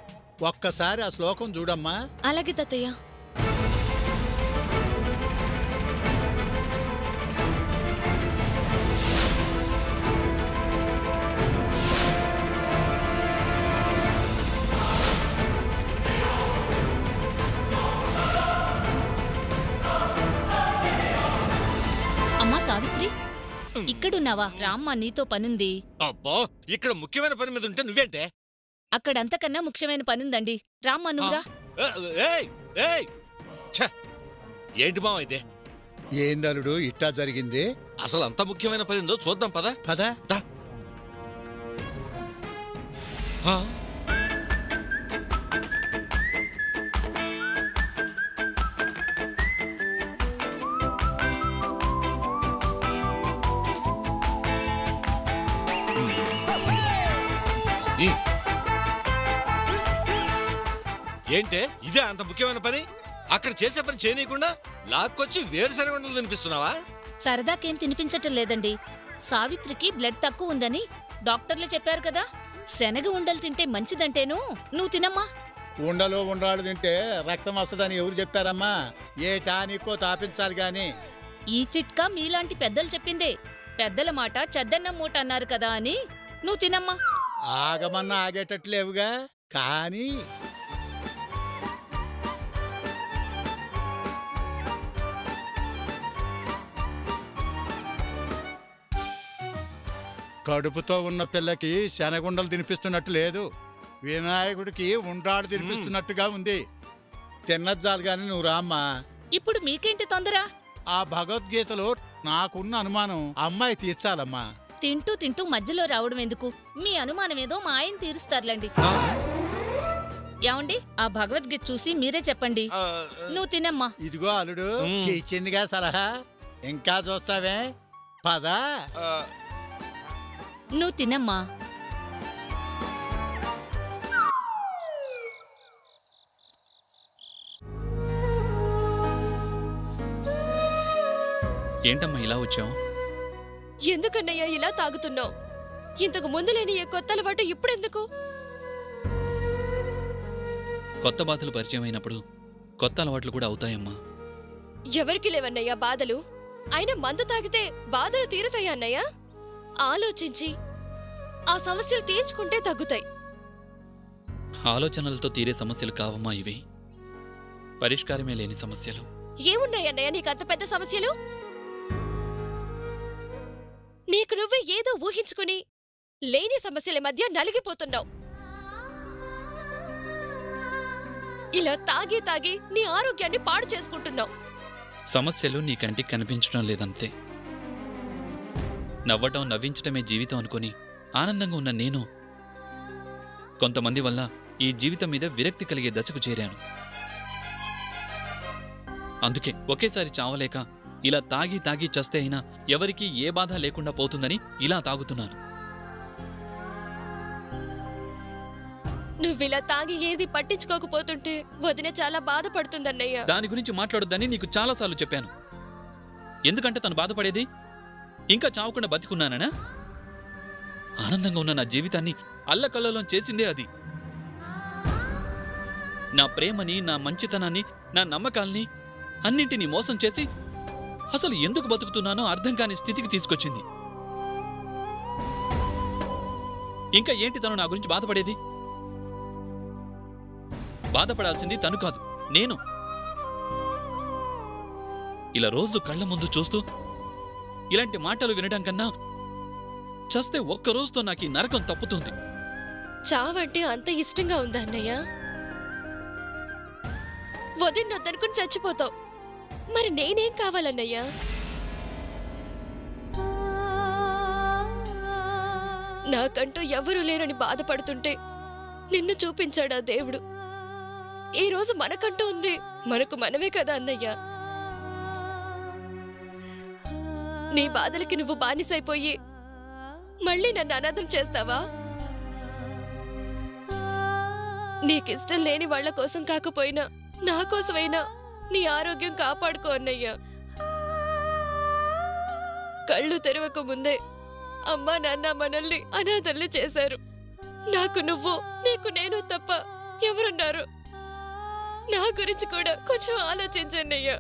ఒక్కసారి ఆ శ్లోకం చూడమ్మా. అలాగే తాతయ్య. ఇక్కడున్నావా? రామ్మ నీతో పనుంది. అబ్బో ఇక్కడ ముఖ్యమైన పని మీద ఉంటే నువ్వేంటే? అక్కడంతకన్నా ముఖ్యమైన పనుందండి. రామ్మ నువ్వురా. ఏంటి మావ ఇదే? ఏందలుడు ఇట్టా జరిగింది? అసలు అంత ముఖ్యమైన పనిందో చూద్దాం పదా పదా. ఏంటే ఇదే అంత ముఖ్యమైన పని? అక్కడ చేసే పని చేయనీయకుండా లాక్కొచ్చి వేరుశనగ ఉండలు తినిపిస్తున్నావా? సరదాకేం తినిపించటం లేదండి. సావిత్రికి బ్లడ్ తక్కువ ఉందని డాక్టర్లు చెప్పారు కదా. శనగ ఉండలు తింటే మంచిదంటేను నువ్వు తినమ్మా. ఉండలు ఉండ్రాలు తింటే రక్తం వస్తుందని ఎవరు చెప్పారమ్మా? ఏ టానికో తాపించాలి గాని. ఈ చిట్కా మీలాంటి పెద్దలు చెప్పిందే. పెద్దల మాట చెద్దన్న మూట అన్నారు కదా అని నువ్వు తినమ్మా. ఆగమన్నా ఆగేటట్లేవుగా. కానీ కడుపుతో ఉన్న పిల్లకి శనగుండలు తినిపిస్తున్నట్టు లేదు, వినాయకుడికి ఉండ్రాడు తినిపిస్తున్నట్టుగా ఉంది. తిన్నద్దాలు గాని నువ్వు రామ్మా. ఇప్పుడు మీకేంటి తొందర? ఆ భగవద్గీతలో నాకున్న అనుమానం అమ్మాయి తీర్చాలమ్మా. తింటూ తింటూ మధ్యలో రావడం ఎందుకు? మీ అనుమానమేదో మా ఆయన తీరుస్తారులేండి. ఏమండి ఆ భగవద్గీత చూసి మీరే చెప్పండి. నువ్వు తినమ్మా. ఇదిగో అల్లుడు ఇచ్చిందిగా సలహా, ఇంకా చూస్తావే పదా. నువ్వు తినమ్మా. ఏంటమ్మా ఇలా వచ్చావు? ఎందుకన్నయ్యా ఇలా తాగుతున్నావు? ఇంతకు ముందు లేని ఏ కొత్త అలవాటు ఇప్పుడెందుకు? కొత్త బాధలు పరిచయం అయినప్పుడు కొత్త అలవాట్లు కూడా అవుతాయమ్మా. ఎవరికి లేవన్నయ్యా బాధలు? అయినా మందు తాగితే బాధలు తీరుతాయా అన్నయ్యా? ఆలోచించి ఆ సమస్యలు తీర్చుకుంటే తగ్గుతాయి. ఆలోచనలతో తీరే సమస్యలు కావమ్మా ఇవి. పరిష్కారమే లేని సమస్యలు. ఏమున్నాయన్నయ్యా నీకు అంత పెద్ద సమస్యలు? నీకు నువ్వే ఏదో ఊహించుకుని లేని సమస్యల మధ్య నలిగిపోతున్నావు. ఇలా తాగి తాగి నీ ఆరోగ్యాన్ని పాడు చేసుకుంటున్నావు. సమస్యలు నీ కంటికి కనిపించడం లేదంతే. నవ్వటం నవ్వించటమే జీవితం అనుకుని ఆనందంగా ఉన్న నేను కొంతమంది వల్ల ఈ జీవితం మీద విరక్తి కలిగే దశకు చేరాను. అందుకే ఒకేసారి చావలేక ఇలా తాగి తాగి చస్తే అయినా ఎవరికీ ఏ బాధ లేకుండా పోతుందని ఇలా తాగుతున్నాను. నువ్విలా తాగి ఏది పట్టించుకోకపోతుంటే వదిన చాలా బాధపడుతుందన్నయ్య. దాని గురించి మాట్లాడొద్దని నీకు చాలాసార్లు చెప్పాను. ఎందుకంటే తను బాధపడేది. ఇంకా చావకుండా బతికున్నానా? ఆనందంగా ఉన్న నా జీవితాన్ని అల్లకల్లోలం చేసిందే అది. నా ప్రేమని, నా మంచితనాన్ని, నా నమ్మకాల్ని అన్నింటినీ మోసం చేసి అసలు ఎందుకు బతుకుతున్నానో అర్థం కాని స్థితికి తీసుకొచ్చింది. ఇంకా ఏంటి తను నా గురించి బాధపడేది? బాధపడాల్సింది తను కాదు, నేను. ఇలా రోజు కళ్ళ ముందు చూస్తూ ఇలాంటి మాటలు వినడం కన్నా చస్తే ఒక్కరోజుతో నాకు ఈ నరకం తప్పుతుంది. చావంటే అంత ఇష్టంగా ఉందా అన్నయ్య? వదినొద్దనుకుని చచ్చిపోతావు, మరి నేనేం కావాలన్నయ్యా? నాకంటూ ఎవరూ లేరని బాధపడుతుంటే నిన్ను చూపించాడా దేవుడు. ఈ రోజు మనకంటూ ఉంది, మనకు మనమే కదా అన్నయ్యా. నీ బాధలకి నువ్వు బానిసైపోయి మళ్ళీ నన్ను అనాథం చేస్తావా? నీకిష్టం లేని వాళ్ల కోసం కాకపోయినా నా కోసమైనా నీ ఆరోగ్యం కాపాడుకో అన్నయ్య. కళ్ళు తెరవక ముందే అమ్మ నాన్న మనల్ని అనాథలు చేశారు. నాకు నువ్వు నీకు నేను తప్ప ఎవరున్నారు? నా గురించి కూడా కొంచెం ఆలోచించండి అయ్యా.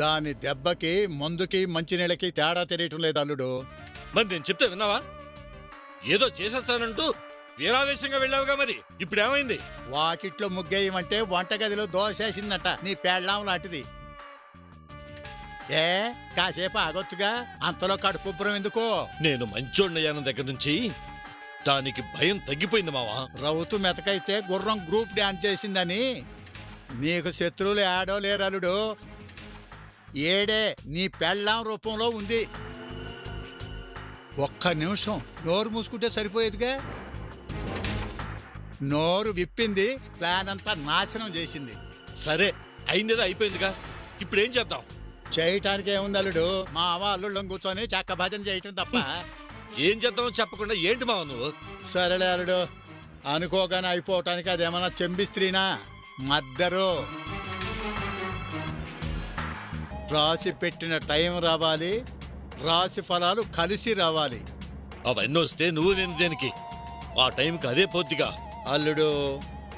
దాని దెబ్బకి మందుకి మంచినీళ్ళకి తేడా తెలియటం లేదు అల్లుడు. మరి నేను చెప్తే విన్నావా? ఏదో చేసేస్తానంటూ వీరావేశంగా వెళ్ళావుగా, మరి ఇప్పుడు ఏమైంది? వాకిట్లో ముగ్గేయమంటే వంటగదిలో దోసేసిందంట నీ పెళ్ళాం లాంటిది. ఏ కాసేపు ఆగొచ్చుగా, అంతలో కడుపుబ్బరం ఎందుకో? నేను మంచోడినయ్యాను దగ్గర నుంచి దానికి భయం తగ్గిపోయింది మావా. రౌతు మెతకైతే గుర్రం గ్రూప్ డాన్స్ చేసిందని నీకు శత్రువులు ఏడో లేరలుడు. ఏడే నీ పెళ్ళాం రూపంలో ఉంది. ఒక్క నిమిషం నోరు మూసుకుంటే సరిపోయేదిగా. నోరు విప్పింది, ప్లాన్ అంతా నాశనం చేసింది. సరే అయిందేదో అయిపోయిందిగా, ఇప్పుడు ఏం చేద్దాం? చేయటానికి ఏముంది అల్లుడు? మా అమ్మ అల్లుళ్ళం కూర్చొని చక్క భజన చేయటం తప్ప ఏం చేద్దాం చెప్పకుండా ఏంటి మావ నువ్వు? సరేలే అల్లుడు, అనుకోగానే అయిపోవటానికి అదేమన్నా చెంబిస్త్రీనా? మద్దరు రాసి పెట్టిన టైం రావాలి, రాసి ఫలాలు కలిసి రావాలి. అవన్నీ వస్తే నువ్వు నేను దేనికి? ఆ టైంకి అదే పోద్దిగా అల్లుడు.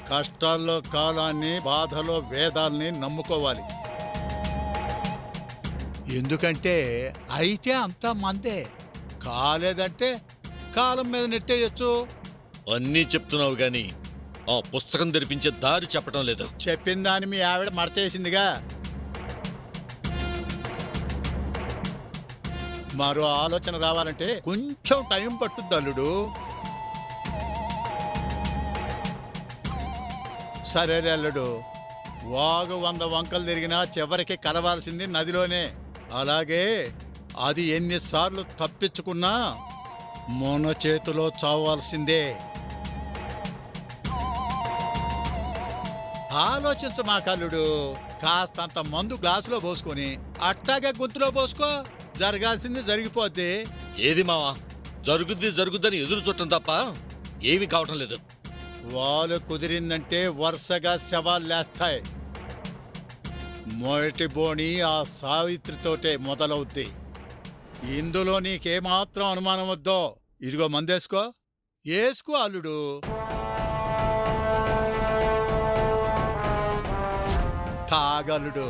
కష్టాల్లో కాలాన్ని, బాధలో వేదాల్ని నమ్ముకోవాలి. ఎందుకంటే అయితే అంతా మందే, కాలేదంటే కాలం మీద నెట్టేయచ్చు. అన్నీ చెప్తున్నావు కానీ ఆ పుస్తకం తెరిపించే దారి చెప్పడం లేదు. చెప్పిన దాన్ని మీ ఆవిడ మడతేసిందిగా. మరో ఆలోచన రావాలంటే కొంచెం టైం పట్టుద్ది అల్లుడు. సరేలే అల్లుడు, వాగు వంద వంకలు తిరిగినా చివరికి కలవాల్సింది నదిలోనే. అలాగే అది ఎన్నిసార్లు తప్పించుకున్నా మన చేతిలో చావాల్సిందే. ఆలోచించ మా కల్లుడు, కాస్తంత మందు గ్లాసులో పోసుకొని అట్టాగే గొంతులో పోసుకో. జరగాల్సింది జరిగిపోద్ది. ఏది మావా జరుగుద్ది జరుగుద్దని ఎదురు చూడటం తప్ప ఏమీ కావటం లేదు. వాళ్ళు కుదిరిందంటే వరుసగా శవాలు లేస్తాయి. మొదటి బోణి ఆ సావిత్రితోటే మొదలవుద్ది. ఇందులో నీకేమాత్రం అనుమానం వద్దో. ఇదిగో మందేసుకో, వేసుకో అల్లుడు. తాగలుడు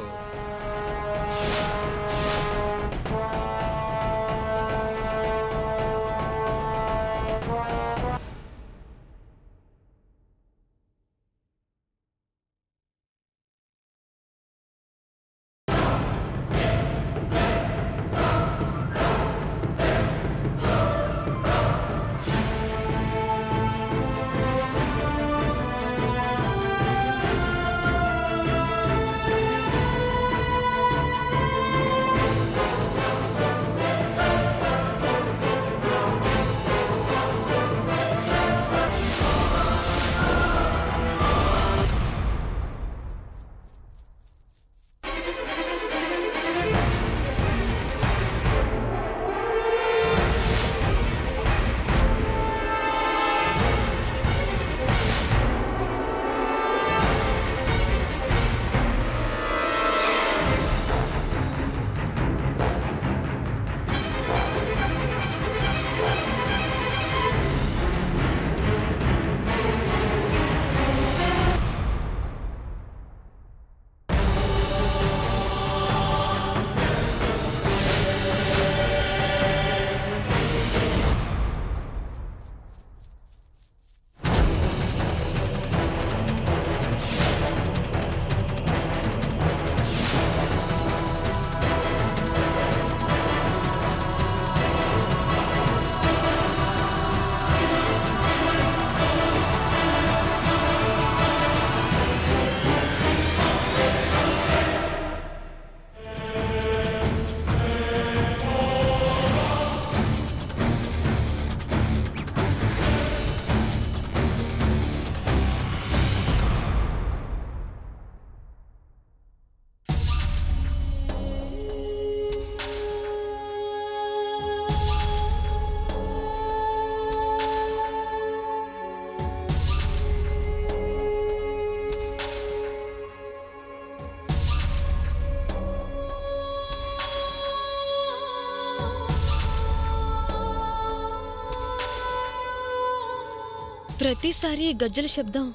ప్రతిసారి గజ్జల శబ్దం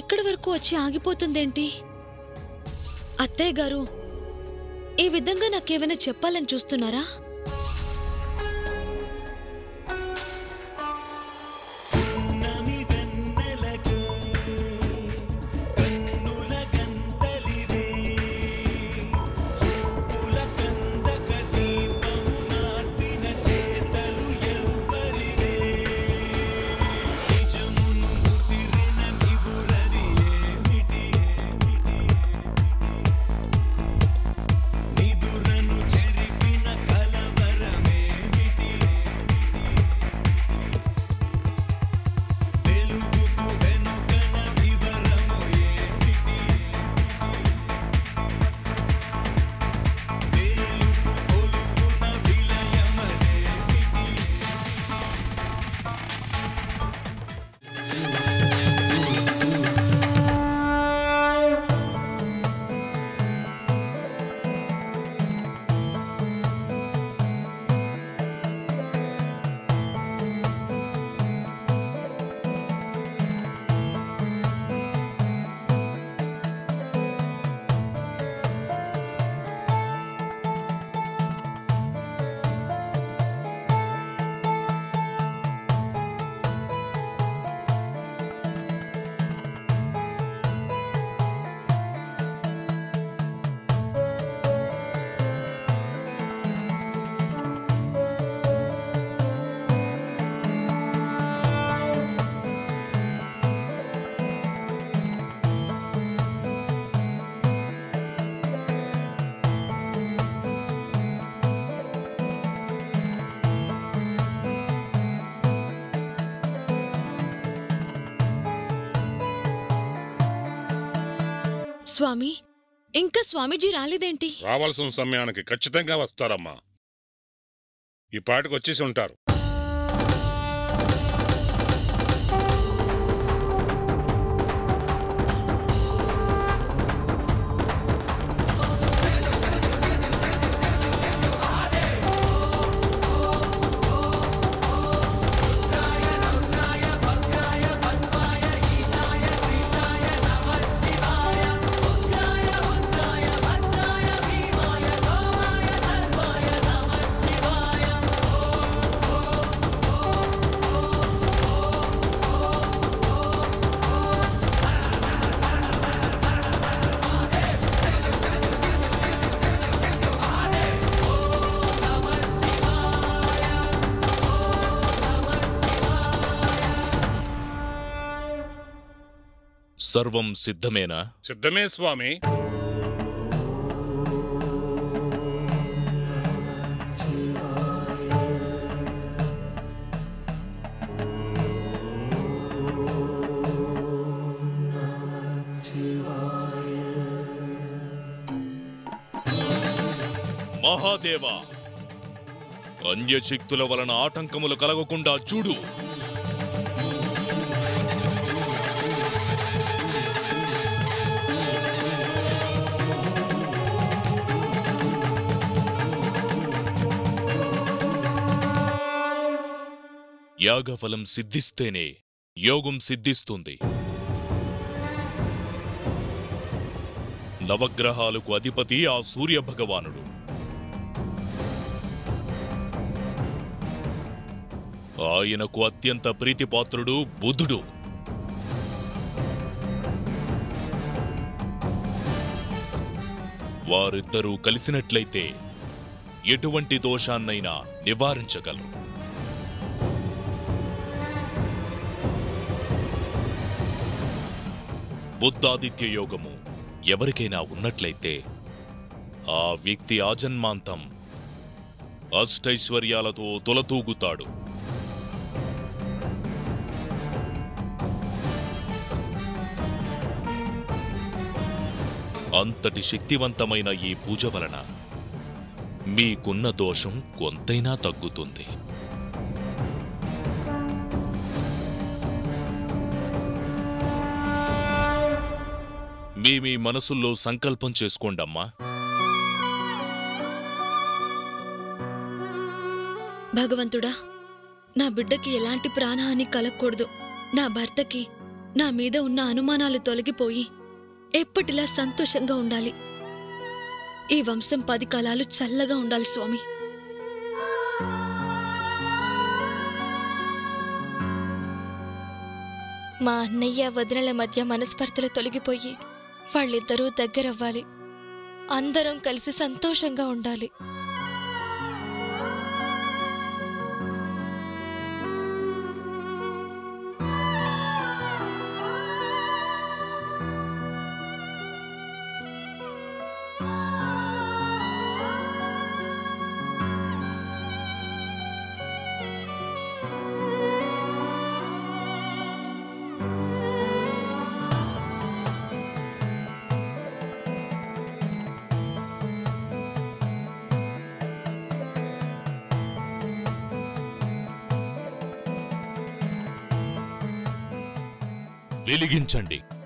ఇక్కడి వరకు వచ్చి ఆగిపోతుందేంటి? అత్తయ్య గారు ఈ విధంగా నాకేమైనా చెప్పాలని చూస్తున్నారా? స్వామి ఇంకా స్వామిజీ రాలేదేంటి? రావాల్సిన సమయానికి ఖచ్చితంగా వస్తారమ్మా, ఈ పాటకు వచ్చేసి ఉంటారు. सर्वं सिद्धमेना? सिद्धमे स्वामी. महादेवा अन्यशक्तुल वलन आटंकमुल कलगकुंडा चूडु. యాగఫలం సిద్ధిస్తేనే యోగం సిద్ధిస్తుంది. నవగ్రహాలకు అధిపతి ఆ సూర్య భగవానుడు. ఆయనకు అత్యంత ప్రీతిపాత్రుడు బుధుడు. వారిద్దరూ కలిసినట్లయితే ఎటువంటి దోషాన్నైనా నివారించగలరు. బుద్ధాదిత్య యోగము ఎవరికైనా ఉన్నట్లయితే ఆ వ్యక్తి ఆజన్మాంతం అష్టైశ్వర్యాలతో తొలతూగుతాడు. అంతటి శక్తివంతమైన ఈ పూజ వలన మీకున్న దోషం కొంతైనా తగ్గుతుంది. మీ మీ మనసుల్లో సంకల్పం చేసుకోండమ్మా. భగవంతుడా, నా బిడ్డకి ఎలాంటి ప్రాణహాని కలగకూడదు నా భర్తకి నా మీద ఉన్న అనుమానాలు తొలగిపోయి ఎప్పటిలా సంతోషంగా ఉండాలి. ఈ వంశం పది కాలాలు చల్లగా ఉండాలి స్వామి. మా అన్నయ్య వదినల మధ్య మనస్పర్ధలు తొలగిపోయి వాళ్ళిద్దరూ దగ్గరవ్వాలి. అందరం కలిసి సంతోషంగా ఉండాలి.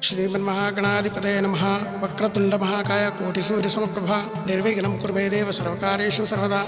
श्रीमन् महागणाधिपते नमः. वक्रतुंड महाकाय कोटिसूर्य समप्रभा निर्विघ्नं कुरु देव सर्वकार्येषु सर्वदा.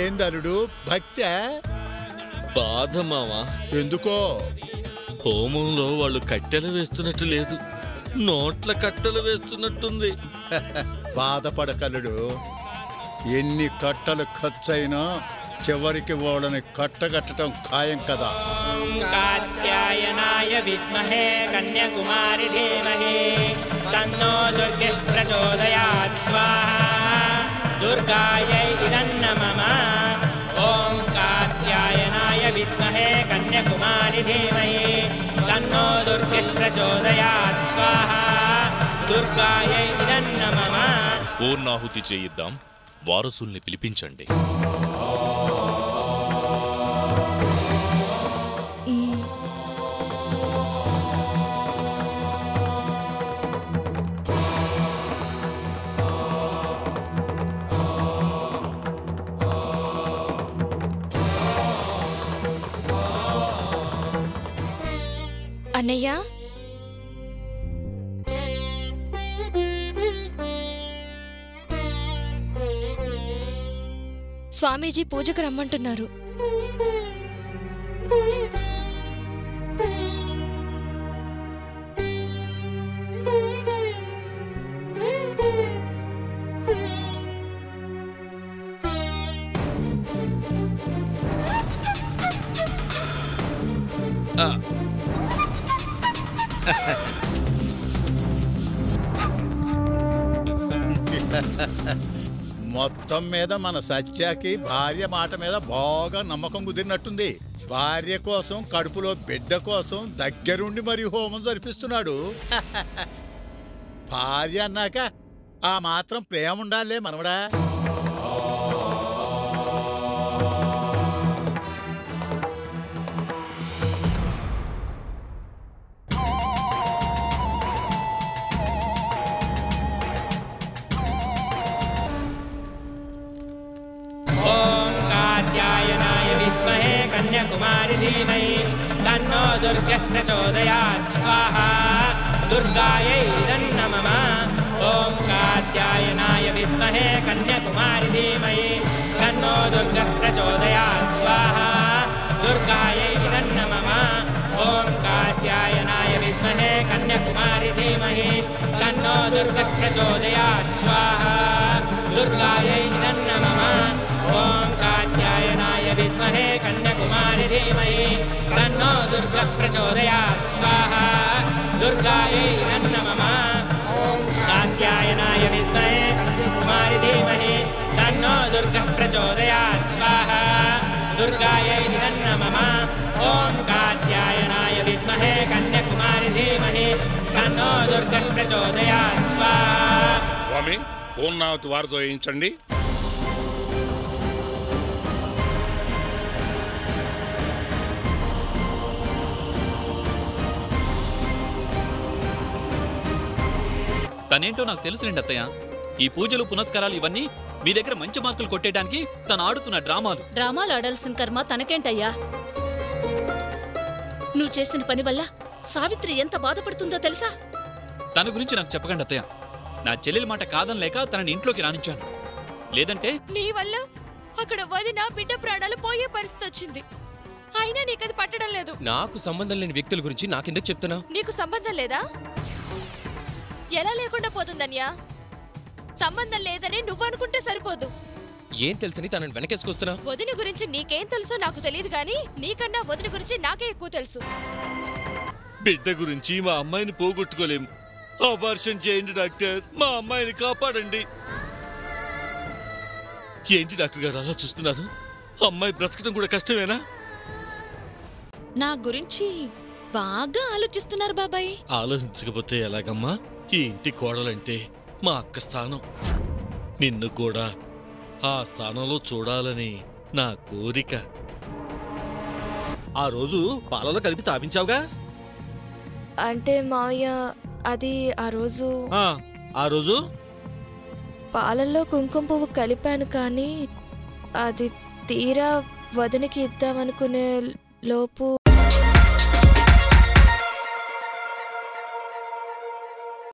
ఏందరుడు భక్త బాధ మావా. ఎందుకో హోమంలో వాళ్ళు కట్టెలు వేస్తున్నట్టు లేదు, నోట్ల కట్టెలు వేస్తున్నట్టుంది. బాధపడకలుడు, ఎన్ని కట్టలు ఖర్చైనా చివరికి వాళ్ళని కట్టగట్టడం ఖాయం కదా. కాత్యాయనాయ విద్మహే కన్యకుమారి ధీమహి తన్నో దుర్గే ప్రచోదయాత్ స్వాహా. దుర్గాయై నమః. ఓం కాత్యాయనాయ విద్మహే కన్యకుమారి ధీమహి తన్నో దుర్గే ప్రచోదయాత్ స్వాహా. దుర్గాయై నమః. పూర్ణాహుతి చేయిద్దాం, వారసుల్ని పిలిపించండి. అన్నయ్య, స్వామీజీ పూజకు రమ్మంటున్నారు. మొత్తం మీద మన సత్యాకి భార్య మాట మీద బాగా నమ్మకం కుదిరినట్టుంది. భార్య కోసం, కడుపులో బిడ్డ కోసం దగ్గరుండి మరి హోమం జరిపిస్తున్నాడు. భార్య అన్నాక ఆ మాత్రం ప్రేమ ఉండాలే మనవడా. ప్రచోదయాత్ స్వాహా. దుర్గాయై నమః. ఓం కాత్యాయనాయ విద్మహే కన్యాకుమారి ధీమహి తన్నో దుర్గా ప్రచోదయాత్ స్వాహా. దుర్గాయై నమః. ఓం కాత్యాయనాయ విద్మహే కన్యాకుమారి ధీమహి తన్నో దుర్గా ప్రచోదయాత్ స్వాహా. దుర్గాయై నమః. ఓం కాత్యాయనాయ విద్మహే కన్యాకుమారి ధీమహి తన్నో దుర్గా ప్రచోదయాత్ స్వాహా. दुर्गायै नमः। ॐ कात्यायनाय विद्महे कुमारी धीमहि तन्नो दुर्गा प्रचोदयात् स्वाहा। दुर्गायै नमः। ॐ कात्यायनाय विद्महे कन्याकुमारी धीमहि तन्नो दुर्गा प्रचोदयात् स्वाहा। स्वामी पूर्णावति वार्तो చేయించండి। తనేంటో నాకు తెలుసులేండి అత్తయ్య, ఈ పూజలు పునస్కారాలు ఇవన్నీ మీ దగ్గర మంచి మార్కులు కొట్టేయడానికి తను ఆడుతున్న డ్రామాలు. డ్రామాలు ఆడాల్సిన కర్మ తనకేంటయ్యా? నువ్వు చేసిన పని వల్ల సావిత్రి ఎంత బాధపడుతుందో తెలుసా? తన గురించి నాకు చెప్పకండి అత్తయ్య. నా చెల్లెలి మాట కాదని లేక తనని ఇంట్లోకి రానిచ్చాను, లేదంటే నీ వల్ల అక్కడ వదిన బిడ్డ ప్రాణాలు పోయే పరిస్థితి వచ్చింది. అయినా నీకది పట్టడం లేదు. నాకు సంబంధం లేని వ్యక్తుల గురించి నాకెందుకు చెప్తున్నా? నీకు సంబంధం లేదా? ఎలా లేకుండా పోతుందన్యా? సంబంధం లేదని నువ్వనుకుంటే సరిపోదు. ఏం తెలుసని తనని వెనకేసుకొస్తున్నా? వదిన గురించి నీకేం తెలుసో నాకు తెలియదు గానీ నీకన్నా వదిన గురించి నాకే ఎక్కువ తెలుసు. బిడ్డ గురించి మా అమ్మాయిని పోగొట్టుకోలేము. ఆపరేషన్ చేయండి డాక్టర్, మా అమ్మాయిని కాపాడండి. ఏంటి డాక్టర్ గారు అలా చూస్తున్నారు? అమ్మాయి బ్రతకడం కూడా కష్టమేనా? నా గురించి బాగా ఆలోచిస్తున్నారు బాబాయ్. ఆలోచించకపోతే ఎలాగమ్మా? ఈ ఇంటి కోడలంటే మా అక్క స్థానం. నిన్ను కూడా ఆ స్థానంలో చూడాలని నా కోరిక. ఆ రోజు పాలలో కలిపి తాపించావుగా? అంటే మావయ్య అది ఆ రోజు ఆ రోజు పాలల్లో కుంకుమ పువ్వు కలిపాను కానీ అది తీరా వదినకి ఇద్దామనుకునే లోపు